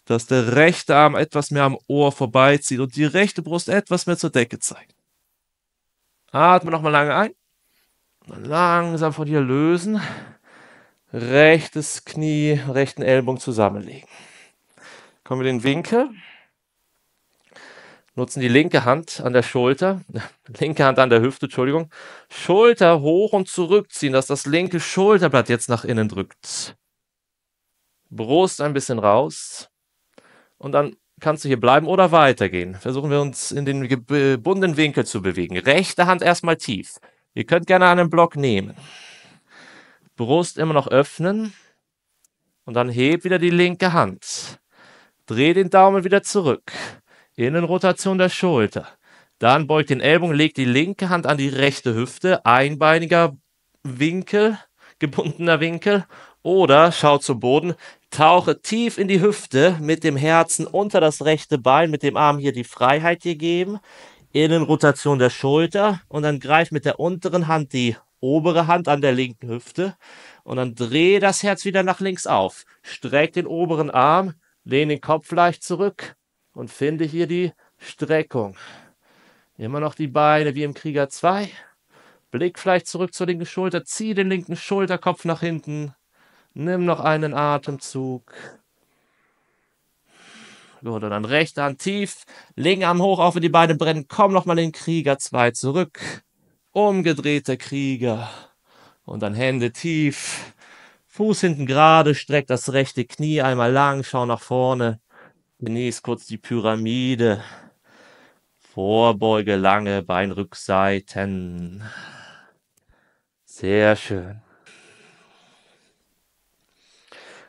dass der rechte Arm etwas mehr am Ohr vorbeizieht und die rechte Brust etwas mehr zur Decke zeigt. Atme nochmal lange ein. Dann langsam von hier lösen. Rechtes Knie, rechten Ellbogen zusammenlegen. Kommen wir in den Winkel. Nutzen die linke Hand an der Schulter, linke Hand an der Hüfte, Entschuldigung, Schulter hoch und zurückziehen, dass das linke Schulterblatt jetzt nach innen drückt. Brust ein bisschen raus und dann kannst du hier bleiben oder weitergehen. Versuchen wir uns in den gebundenen Winkel zu bewegen. Rechte Hand erstmal tief. Ihr könnt gerne einen Block nehmen. Brust immer noch öffnen und dann heb wieder die linke Hand. Dreh den Daumen wieder zurück. Innenrotation der Schulter. Dann beugt den Ellbogen, legt die linke Hand an die rechte Hüfte, einbeiniger Winkel, gebundener Winkel oder schaut zum Boden, tauche tief in die Hüfte mit dem Herzen unter das rechte Bein, mit dem Arm hier die Freiheit hier geben, Innenrotation der Schulter und dann greif mit der unteren Hand die obere Hand an der linken Hüfte und dann dreh das Herz wieder nach links auf, streck den oberen Arm, lehn den Kopf leicht zurück. Und finde hier die Streckung. Immer noch die Beine wie im Krieger zwei. Blick vielleicht zurück zur linken Schulter. Zieh den linken Schulterkopf nach hinten. Nimm noch einen Atemzug. Gut, und dann rechte Hand tief. Linken Arm hoch, auf wenn die Beine brennen. Komm nochmal in den Krieger zwei zurück. Umgedrehter Krieger. Und dann Hände tief. Fuß hinten gerade. Streck das rechte Knie einmal lang. Schau nach vorne. Genieß kurz die Pyramide. Vorbeuge, lange Beinrückseiten. Sehr schön.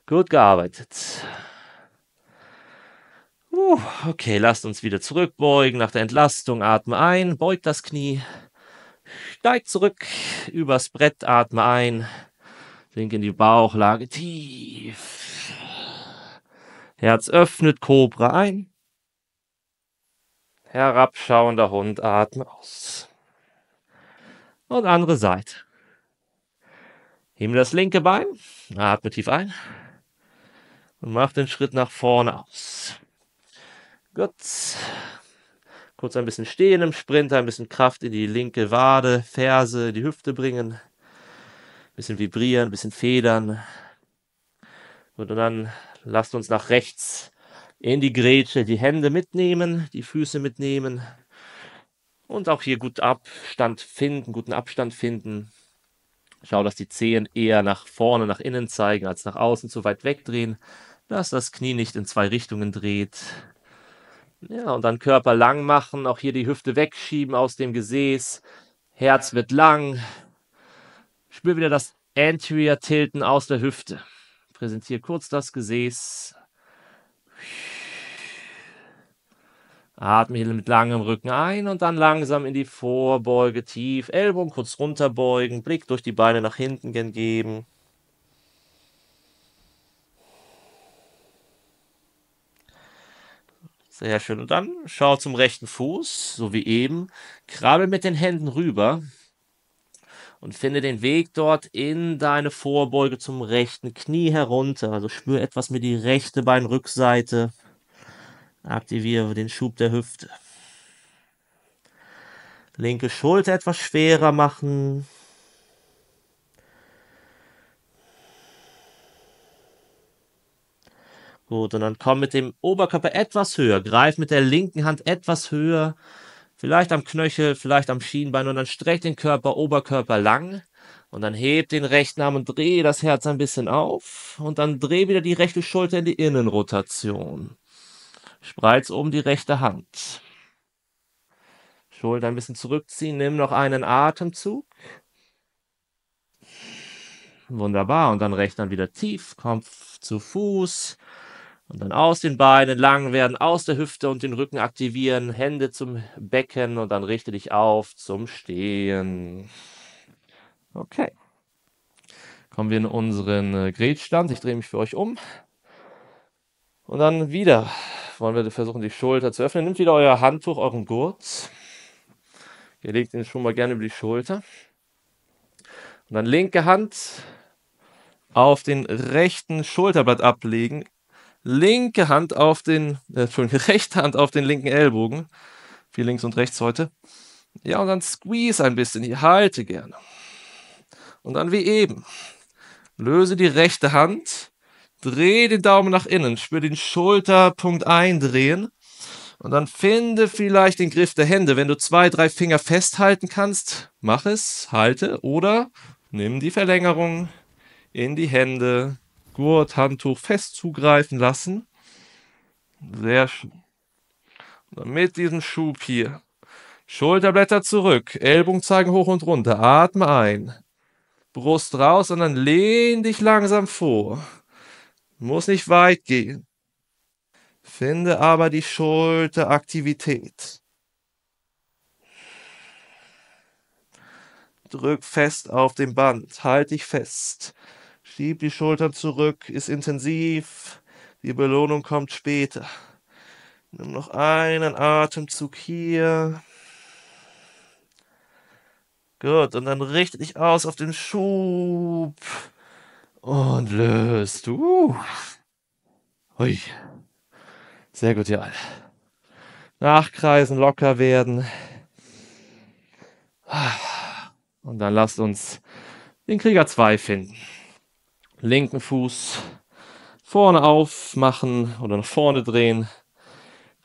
Gut gearbeitet. Uh, okay, lasst uns wieder zurückbeugen. Nach der Entlastung atme ein, beugt das Knie. Steigt zurück übers Brett, atme ein. Sink in die Bauchlage tief. Herz öffnet, Kobra ein. Herabschauender Hund, atme aus. Und andere Seite. Heben das linke Bein, atme tief ein. Und mach den Schritt nach vorne aus. Gut. Kurz ein bisschen stehen im Sprint, ein bisschen Kraft in die linke Wade, Ferse, die Hüfte bringen. Ein bisschen vibrieren, ein bisschen federn. Gut, und dann lasst uns nach rechts in die Grätsche die Hände mitnehmen, die Füße mitnehmen. Und auch hier gut Abstand finden, guten Abstand finden. Schau, dass die Zehen eher nach vorne, nach innen zeigen, als nach außen zu weit wegdrehen. Dass das Knie nicht in zwei Richtungen dreht. Ja, und dann Körper lang machen, auch hier die Hüfte wegschieben aus dem Gesäß. Herz wird lang. Spür wieder das Anterior Tilten aus der Hüfte. Präsentiere kurz das Gesäß. Atme hier mit langem Rücken ein und dann langsam in die Vorbeuge tief. Ellbogen kurz runterbeugen, Blick durch die Beine nach hinten geben. Sehr schön. Und dann schau zum rechten Fuß, so wie eben. Krabbel mit den Händen rüber und finde den Weg dort in deine Vorbeuge zum rechten Knie herunter. Also spür etwas mit die rechte Beinrückseite. Aktiviere den Schub der Hüfte. Linke Schulter etwas schwerer machen. Gut, und dann komm mit dem Oberkörper etwas höher. Greif mit der linken Hand etwas höher. Vielleicht am Knöchel, vielleicht am Schienbein. Und dann streck den Körper, Oberkörper lang. Und dann heb den rechten Arm und dreh das Herz ein bisschen auf. Und dann dreh wieder die rechte Schulter in die Innenrotation. Spreiz oben die rechte Hand. Schulter ein bisschen zurückziehen. Nimm noch einen Atemzug. Wunderbar. Und dann rechter Arm wieder tief. Kopf zu Fuß. Und dann aus den Beinen lang werden, aus der Hüfte und den Rücken aktivieren, Hände zum Becken und dann richte dich auf zum Stehen. Okay. Kommen wir in unseren äh, Gretstand. Ich drehe mich für euch um. Und dann wieder wollen wir versuchen, die Schulter zu öffnen. Nehmt wieder euer Handtuch, euren Gurt. Ihr legt ihn schon mal gerne über die Schulter. Und dann linke Hand auf den rechten Schulterblatt ablegen. Linke Hand auf den, äh, Entschuldigung, rechte Hand auf den linken Ellbogen. Viel links und rechts heute. Ja, und dann squeeze ein bisschen. Ich halte gerne. Und dann wie eben. Löse die rechte Hand. Dreh den Daumen nach innen. Spür den Schulterpunkt eindrehen. Und dann finde vielleicht den Griff der Hände. Wenn du zwei, drei Finger festhalten kannst, mach es, halte. Oder nimm die Verlängerung in die Hände. Gurt, Handtuch fest zugreifen lassen. Sehr schön. Und mit diesem Schub hier. Schulterblätter zurück. Ellbogen zeigen hoch und runter. Atme ein. Brust raus und dann lehn dich langsam vor. Muss nicht weit gehen. Finde aber die Schulteraktivität. Drück fest auf dem Band. Halt dich fest. Schieb die Schultern zurück, ist intensiv, die Belohnung kommt später. Nimm noch einen Atemzug hier. Gut, und dann richte dich aus auf den Schub und löst. Uh. Hui. Sehr gut, ja. Nachkreisen, locker werden. Und dann lasst uns den Krieger zwei finden. Linken Fuß vorne aufmachen oder nach vorne drehen.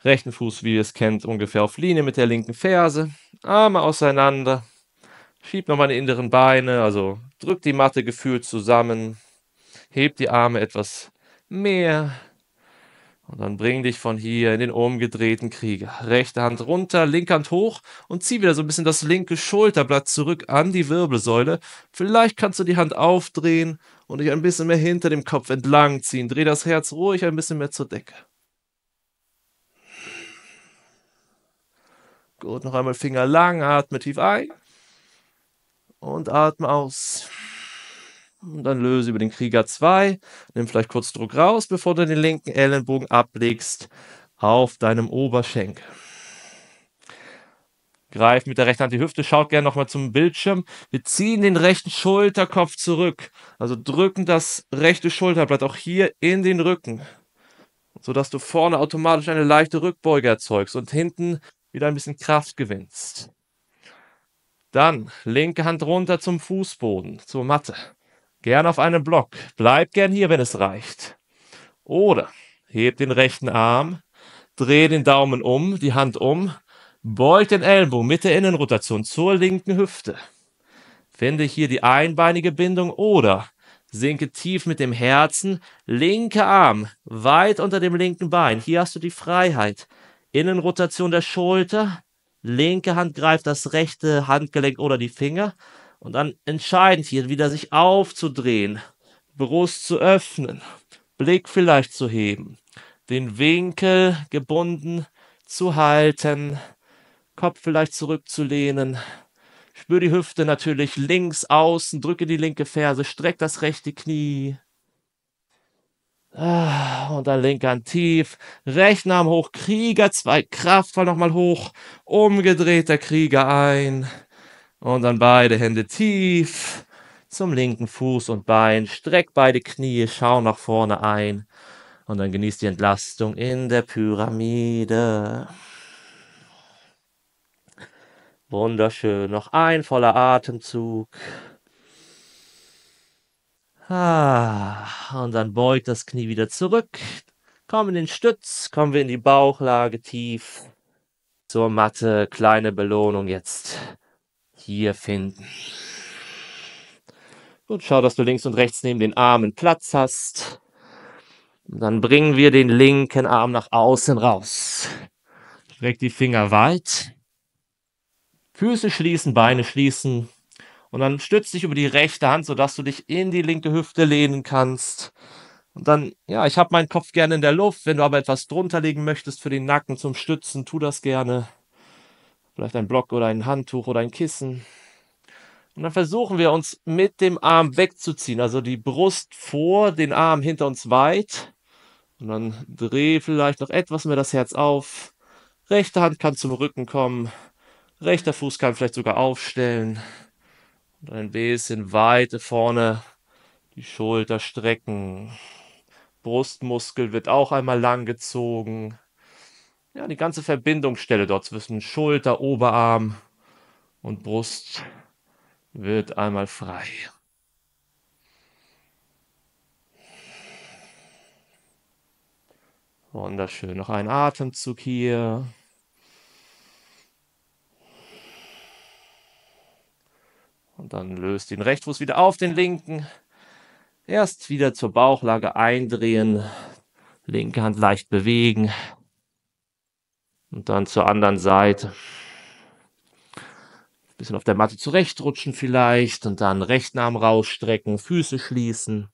Rechten Fuß, wie ihr es kennt, ungefähr auf Linie mit der linken Ferse. Arme auseinander. Schiebt nochmal die inneren Beine, also drückt die Matte gefühlt zusammen. Hebt die Arme etwas mehr. Und dann bring dich von hier in den umgedrehten Krieger. Rechte Hand runter, linke Hand hoch und zieh wieder so ein bisschen das linke Schulterblatt zurück an die Wirbelsäule. Vielleicht kannst du die Hand aufdrehen und dich ein bisschen mehr hinter dem Kopf entlang ziehen. Dreh das Herz ruhig ein bisschen mehr zur Decke. Gut, noch einmal Finger lang, atme tief ein und atme aus. Und dann löse über den Krieger zwei. Nimm vielleicht kurz Druck raus, bevor du den linken Ellenbogen ablegst auf deinem Oberschenkel. Greif mit der rechten Hand die Hüfte. Schaut gerne nochmal zum Bildschirm. Wir ziehen den rechten Schulterkopf zurück. Also drücken das rechte Schulterblatt auch hier in den Rücken, sodass du vorne automatisch eine leichte Rückbeuge erzeugst und hinten wieder ein bisschen Kraft gewinnst. Dann linke Hand runter zum Fußboden, zur Matte. Gern auf einem Block. Bleib gern hier, wenn es reicht. Oder heb den rechten Arm, dreh den Daumen um, die Hand um, beug den Ellenbogen mit der Innenrotation zur linken Hüfte. Finde hier die einbeinige Bindung oder sinke tief mit dem Herzen, linker Arm weit unter dem linken Bein. Hier hast du die Freiheit. Innenrotation der Schulter, linke Hand greift das rechte Handgelenk oder die Finger. Und dann entscheidend hier wieder sich aufzudrehen, Brust zu öffnen, Blick vielleicht zu heben, den Winkel gebunden zu halten, Kopf vielleicht zurückzulehnen. Spür die Hüfte natürlich links außen, drücke die linke Ferse, streck das rechte Knie. Und dann linke Hand tief, rechten Arm hoch, Krieger zwei, kraftvoll nochmal hoch, umgedrehter Krieger ein. Und dann beide Hände tief zum linken Fuß und Bein. Streck beide Knie, schau nach vorne ein. Und dann genießt die Entlastung in der Pyramide. Wunderschön. Noch ein voller Atemzug. Ah, und dann beugt das Knie wieder zurück. Komm in den Stütz, kommen wir in die Bauchlage tief. Zur Matte, kleine Belohnung jetzt. Hier finden. Gut, schau, dass du links und rechts neben den Armen Platz hast. Und dann bringen wir den linken Arm nach außen raus. Streck die Finger weit. Füße schließen, Beine schließen. Und dann stützt dich über die rechte Hand, sodass du dich in die linke Hüfte lehnen kannst. Und dann, ja, ich habe meinen Kopf gerne in der Luft. Wenn du aber etwas drunter legen möchtest für den Nacken zum Stützen, tu das gerne. Vielleicht ein Block oder ein Handtuch oder ein Kissen. Und dann versuchen wir uns mit dem Arm wegzuziehen. Also die Brust vor, den Arm hinter uns weit. Und dann dreh vielleicht noch etwas mehr das Herz auf. Rechte Hand kann zum Rücken kommen. Rechter Fuß kann vielleicht sogar aufstellen. Und ein bisschen Weite vorne. Die Schulter strecken. Brustmuskel wird auch einmal lang gezogen. Ja, die ganze Verbindungsstelle dort zwischen Schulter, Oberarm und Brust wird einmal frei. Wunderschön. Noch ein Atemzug hier. Und dann löst den Rechtsfuß wieder auf den linken. Erst wieder zur Bauchlage eindrehen. Linke Hand leicht bewegen. Und dann zur anderen Seite. Ein bisschen auf der Matte zurechtrutschen vielleicht. Und dann rechten Arm rausstrecken, Füße schließen.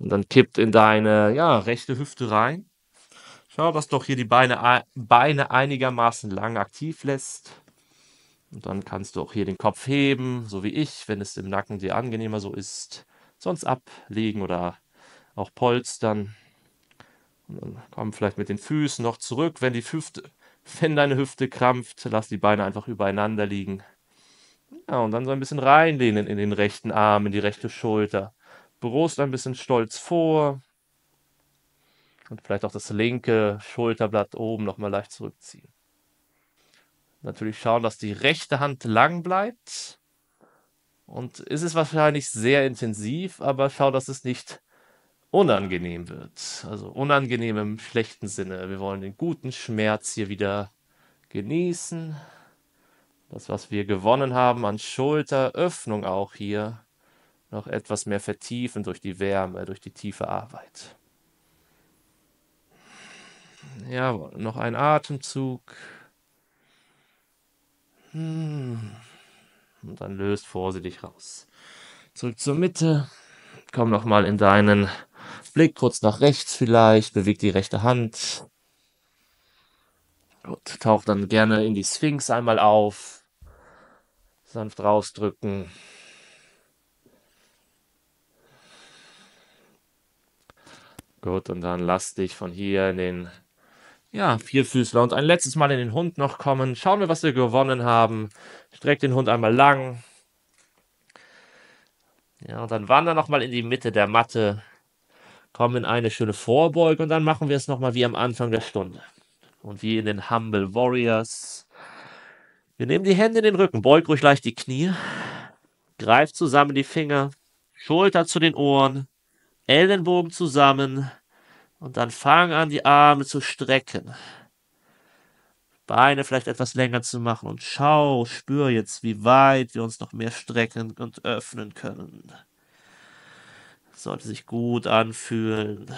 Und dann kippt in deine ja, rechte Hüfte rein. Schau, dass du hier die Beine, Beine einigermaßen lang aktiv lässt. Und dann kannst du auch hier den Kopf heben, so wie ich, wenn es im Nacken dir angenehmer so ist. Sonst ablegen oder auch polstern. Und dann komm vielleicht mit den Füßen noch zurück, wenn die Hüfte... Wenn deine Hüfte krampft, lass die Beine einfach übereinander liegen. Ja, und dann so ein bisschen reinlehnen in den rechten Arm, in die rechte Schulter. Brust ein bisschen stolz vor. Und vielleicht auch das linke Schulterblatt oben nochmal leicht zurückziehen. Natürlich schauen, dass die rechte Hand lang bleibt. Und es ist wahrscheinlich sehr intensiv, aber schau, dass es nicht unangenehm wird. Also unangenehm im schlechten Sinne. Wir wollen den guten Schmerz hier wieder genießen. Das, was wir gewonnen haben an Schulteröffnung auch hier, noch etwas mehr vertiefen durch die Wärme, durch die tiefe Arbeit. Ja, noch ein Atemzug. Und dann löst vorsichtig raus. Zurück zur Mitte. Komm nochmal in deinen Blick kurz nach rechts vielleicht. Beweg die rechte Hand. Gut, tauch dann gerne in die Sphinx einmal auf. Sanft rausdrücken. Gut, und dann lass dich von hier in den ja, Vierfüßler und ein letztes Mal in den Hund noch kommen. Schauen wir, was wir gewonnen haben. Streck den Hund einmal lang. Ja, und dann wandern nochmal in die Mitte der Matte. Komm in eine schöne Vorbeuge und dann machen wir es nochmal wie am Anfang der Stunde. Und wie in den Humble Warriors. Wir nehmen die Hände in den Rücken, beug ruhig leicht die Knie. Greif zusammen die Finger, Schulter zu den Ohren, Ellenbogen zusammen. Und dann fang an, die Arme zu strecken. Beine vielleicht etwas länger zu machen. Und schau, spür jetzt, wie weit wir uns noch mehr strecken und öffnen können. Das sollte sich gut anfühlen.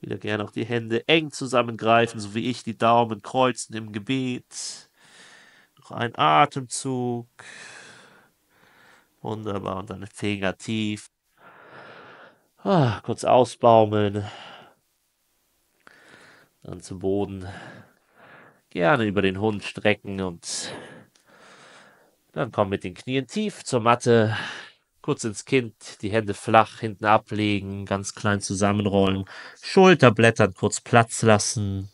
Wieder gerne auch die Hände eng zusammengreifen, so wie ich, die Daumen kreuzen im Gebet. Noch ein Atemzug. Wunderbar. Und dann Finger tief. Ah, kurz ausbaumeln. Dann zu Boden. Gerne über den Hund strecken und dann komm mit den Knien tief zur Matte. Kurz ins Kind, die Hände flach hinten ablegen, ganz klein zusammenrollen. Schulterblättern kurz Platz lassen.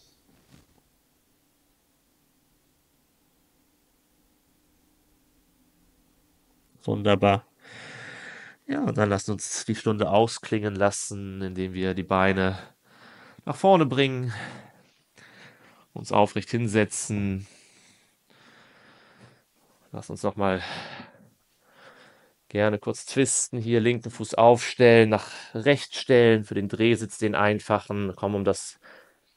Wunderbar. Ja, und dann lasst uns die Stunde ausklingen lassen, indem wir die Beine nach vorne bringen, uns aufrecht hinsetzen. Lasst uns noch mal gerne kurz twisten, hier linken Fuß aufstellen, nach rechts stellen, für den Drehsitz den einfachen. Komm um das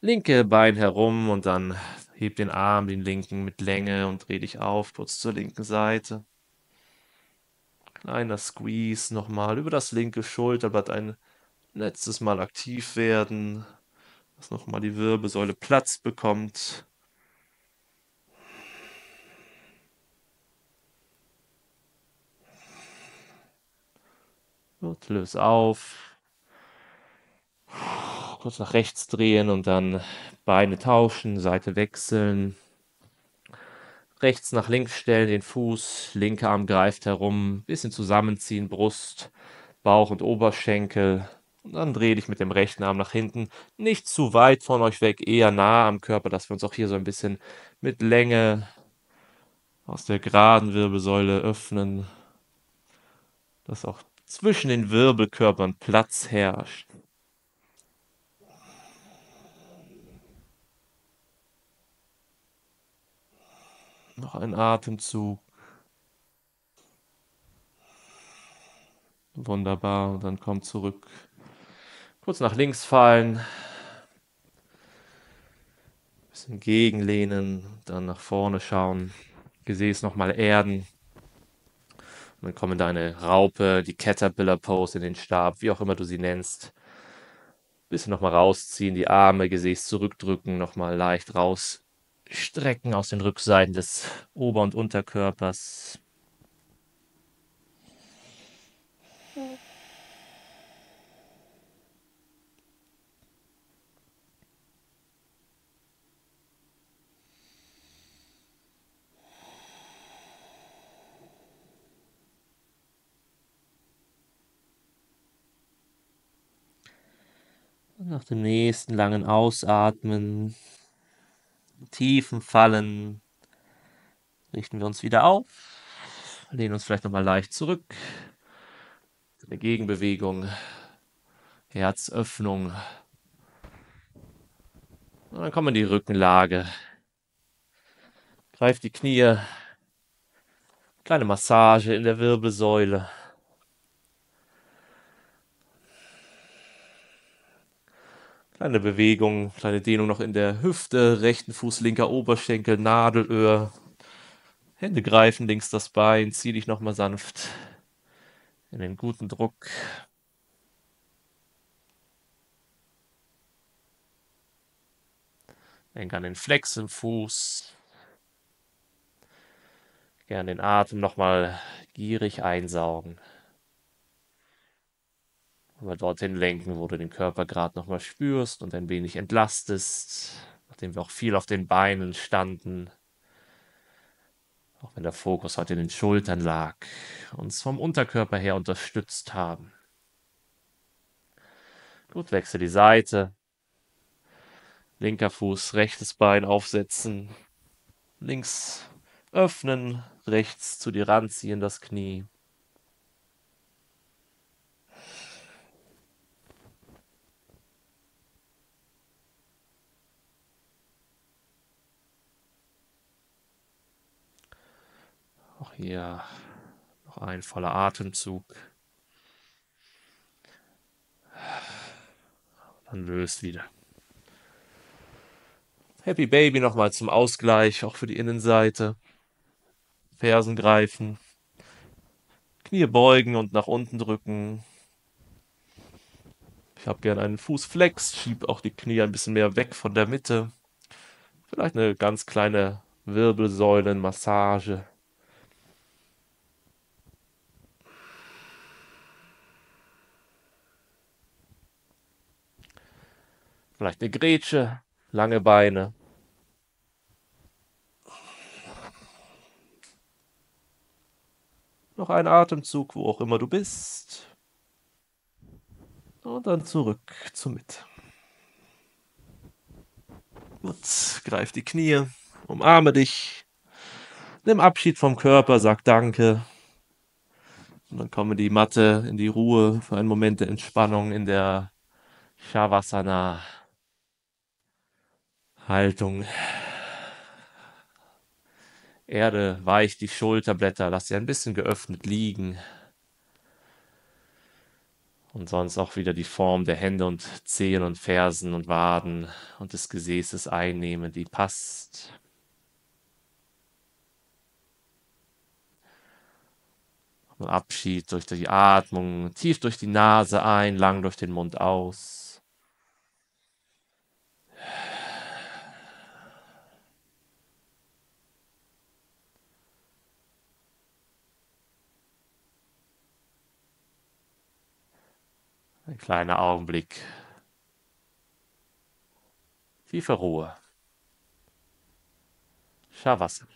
linke Bein herum und dann heb den Arm, den linken, mit Länge und dreh dich auf, kurz zur linken Seite. Kleiner Squeeze nochmal über das linke Schulterblatt ein letztes Mal aktiv werden, dass nochmal die Wirbelsäule Platz bekommt. Gut, löse auf. Kurz nach rechts drehen und dann Beine tauschen, Seite wechseln. Rechts nach links stellen, den Fuß, linker Arm greift herum, bisschen zusammenziehen, Brust, Bauch und Oberschenkel. Und dann dreh dich mit dem rechten Arm nach hinten, nicht zu weit von euch weg, eher nah am Körper, dass wir uns auch hier so ein bisschen mit Länge aus der geraden Wirbelsäule öffnen, dass auch zwischen den Wirbelkörpern Platz herrscht. Noch ein Atemzug. Wunderbar. Und dann komm zurück. Kurz nach links fallen. Ein bisschen gegenlehnen. Dann nach vorne schauen. Gesäß nochmal erden. Und dann kommen deine Raupe, die Caterpillar-Pose in den Stab, wie auch immer du sie nennst. Ein bisschen nochmal rausziehen. Die Arme, Gesäß zurückdrücken. Nochmal leicht raus. Strecken aus den Rückseiten des Ober- und Unterkörpers. Und nach dem nächsten langen Ausatmen, tiefen Fallen, richten wir uns wieder auf, lehnen uns vielleicht nochmal leicht zurück, eine Gegenbewegung, Herzöffnung, und dann kommen wir in die Rückenlage, greift die Knie, kleine Massage in der Wirbelsäule. Kleine Bewegung, kleine Dehnung noch in der Hüfte, rechten Fuß, linker Oberschenkel, Nadelöhr. Hände greifen, links das Bein, zieh dich nochmal sanft in den guten Druck. Denk an den Flex im Fuß. Gern den Atem nochmal gierig einsaugen. Aber dorthin lenken, wo du den Körper gerade nochmal spürst und ein wenig entlastest, nachdem wir auch viel auf den Beinen standen. Auch wenn der Fokus heute in den Schultern lag, uns vom Unterkörper her unterstützt haben. Gut, wechsel die Seite. Linker Fuß, rechtes Bein aufsetzen. Links öffnen, rechts zu dir ranziehen, das Knie. Auch hier noch ein voller Atemzug. Dann löst wieder. Happy Baby nochmal zum Ausgleich, auch für die Innenseite. Fersen greifen, Knie beugen und nach unten drücken. Ich habe gerne einen Fußflex, schiebe auch die Knie ein bisschen mehr weg von der Mitte. Vielleicht eine ganz kleine Wirbelsäulenmassage. Vielleicht eine Grätsche, lange Beine. Noch ein Atemzug, wo auch immer du bist. Und dann zurück zur Mitte. Gut, greif die Knie, umarme dich. Nimm Abschied vom Körper, sag Danke. Und dann komme die Matte in die Ruhe für einen Moment der Entspannung in der Shavasana-Haltung. Erde, weicht die Schulterblätter, lass sie ein bisschen geöffnet liegen. Und sonst auch wieder die Form der Hände und Zehen und Fersen und Waden und des Gesäßes einnehmen, die passt. Und Abschied durch die Atmung, tief durch die Nase ein, lang durch den Mund aus. Ein kleiner Augenblick. Tiefe Ruhe. Shavasana.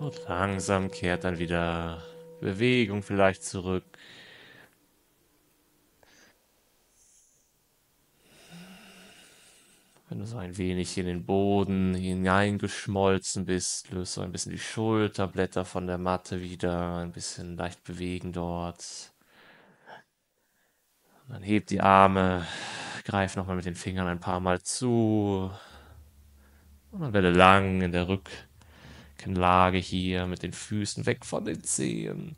Und langsam kehrt dann wieder Bewegung vielleicht zurück. Wenn du so ein wenig in den Boden hineingeschmolzen bist, löst so ein bisschen die Schulterblätter von der Matte wieder, ein bisschen leicht bewegen dort. Und dann heb die Arme, greif nochmal mit den Fingern ein paar Mal zu. Und dann werde lang in der Rückenlage hier mit den Füßen weg von den Zehen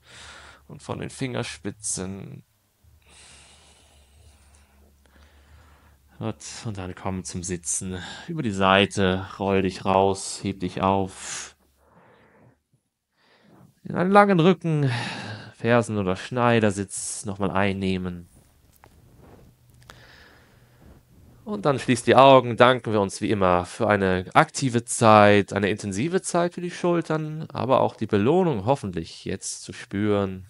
und von den Fingerspitzen. Und dann komm zum Sitzen. Über die Seite, roll dich raus, heb dich auf. In einen langen Rücken, Fersen- oder Schneidersitz nochmal einnehmen. Und dann schließt die Augen, danken wir uns wie immer für eine aktive Zeit, eine intensive Zeit für die Schultern, aber auch die Belohnung hoffentlich jetzt zu spüren.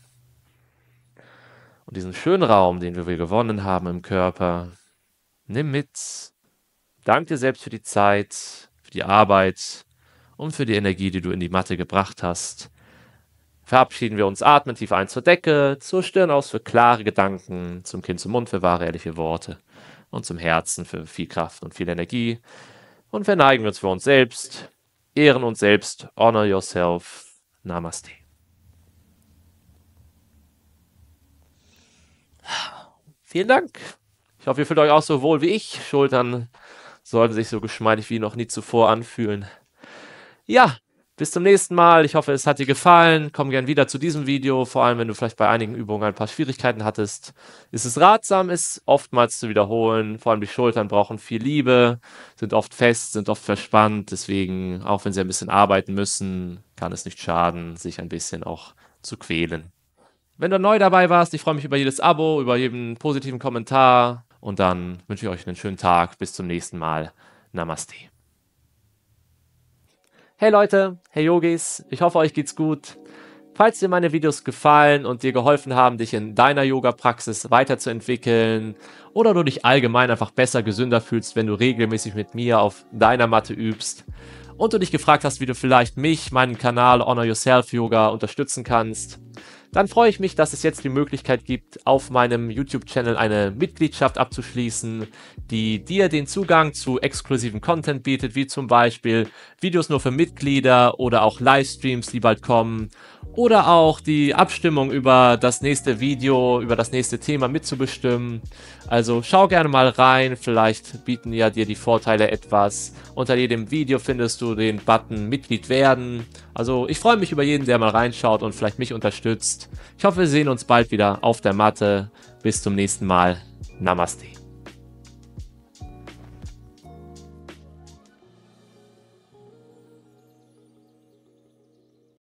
Und diesen schönen Raum, den wir gewonnen haben im Körper, nimm mit, dank dir selbst für die Zeit, für die Arbeit und für die Energie, die du in die Matte gebracht hast. Verabschieden wir uns, atmen tief ein zur Decke, zur Stirn aus für klare Gedanken, zum Kinn, zum Mund für wahre, ehrliche Worte und zum Herzen für viel Kraft und viel Energie. Und verneigen wir uns für uns selbst, ehren uns selbst, honor yourself, Namaste. Vielen Dank. Ich hoffe, ihr fühlt euch auch so wohl wie ich. Schultern sollten sich so geschmeidig wie noch nie zuvor anfühlen. Ja, bis zum nächsten Mal. Ich hoffe, es hat dir gefallen. Komm gern wieder zu diesem Video. Vor allem, wenn du vielleicht bei einigen Übungen ein paar Schwierigkeiten hattest, ist es ratsam, es oftmals zu wiederholen. Vor allem die Schultern brauchen viel Liebe, sind oft fest, sind oft verspannt. Deswegen, auch wenn sie ein bisschen arbeiten müssen, kann es nicht schaden, sich ein bisschen auch zu quälen. Wenn du neu dabei warst, ich freue mich über jedes Abo, über jeden positiven Kommentar. Und dann wünsche ich euch einen schönen Tag. Bis zum nächsten Mal. Namaste. Hey Leute, hey Yogis, ich hoffe, euch geht's gut. Falls dir meine Videos gefallen und dir geholfen haben, dich in deiner Yoga-Praxis weiterzuentwickeln oder du dich allgemein einfach besser, gesünder fühlst, wenn du regelmäßig mit mir auf deiner Matte übst und du dich gefragt hast, wie du vielleicht mich, meinen Kanal Honor Yourself Yoga unterstützen kannst, dann freue ich mich, dass es jetzt die Möglichkeit gibt, auf meinem YouTube-Channel eine Mitgliedschaft abzuschließen, die dir den Zugang zu exklusivem Content bietet, wie zum Beispiel Videos nur für Mitglieder oder auch Livestreams, die bald kommen, oder auch die Abstimmung über das nächste Video, über das nächste Thema mitzubestimmen. Also schau gerne mal rein, vielleicht bieten ja dir die Vorteile etwas. Unter jedem Video findest du den Button Mitglied werden. Also ich freue mich über jeden, der mal reinschaut und vielleicht mich unterstützt. Ich hoffe, wir sehen uns bald wieder auf der Matte. Bis zum nächsten Mal. Namaste.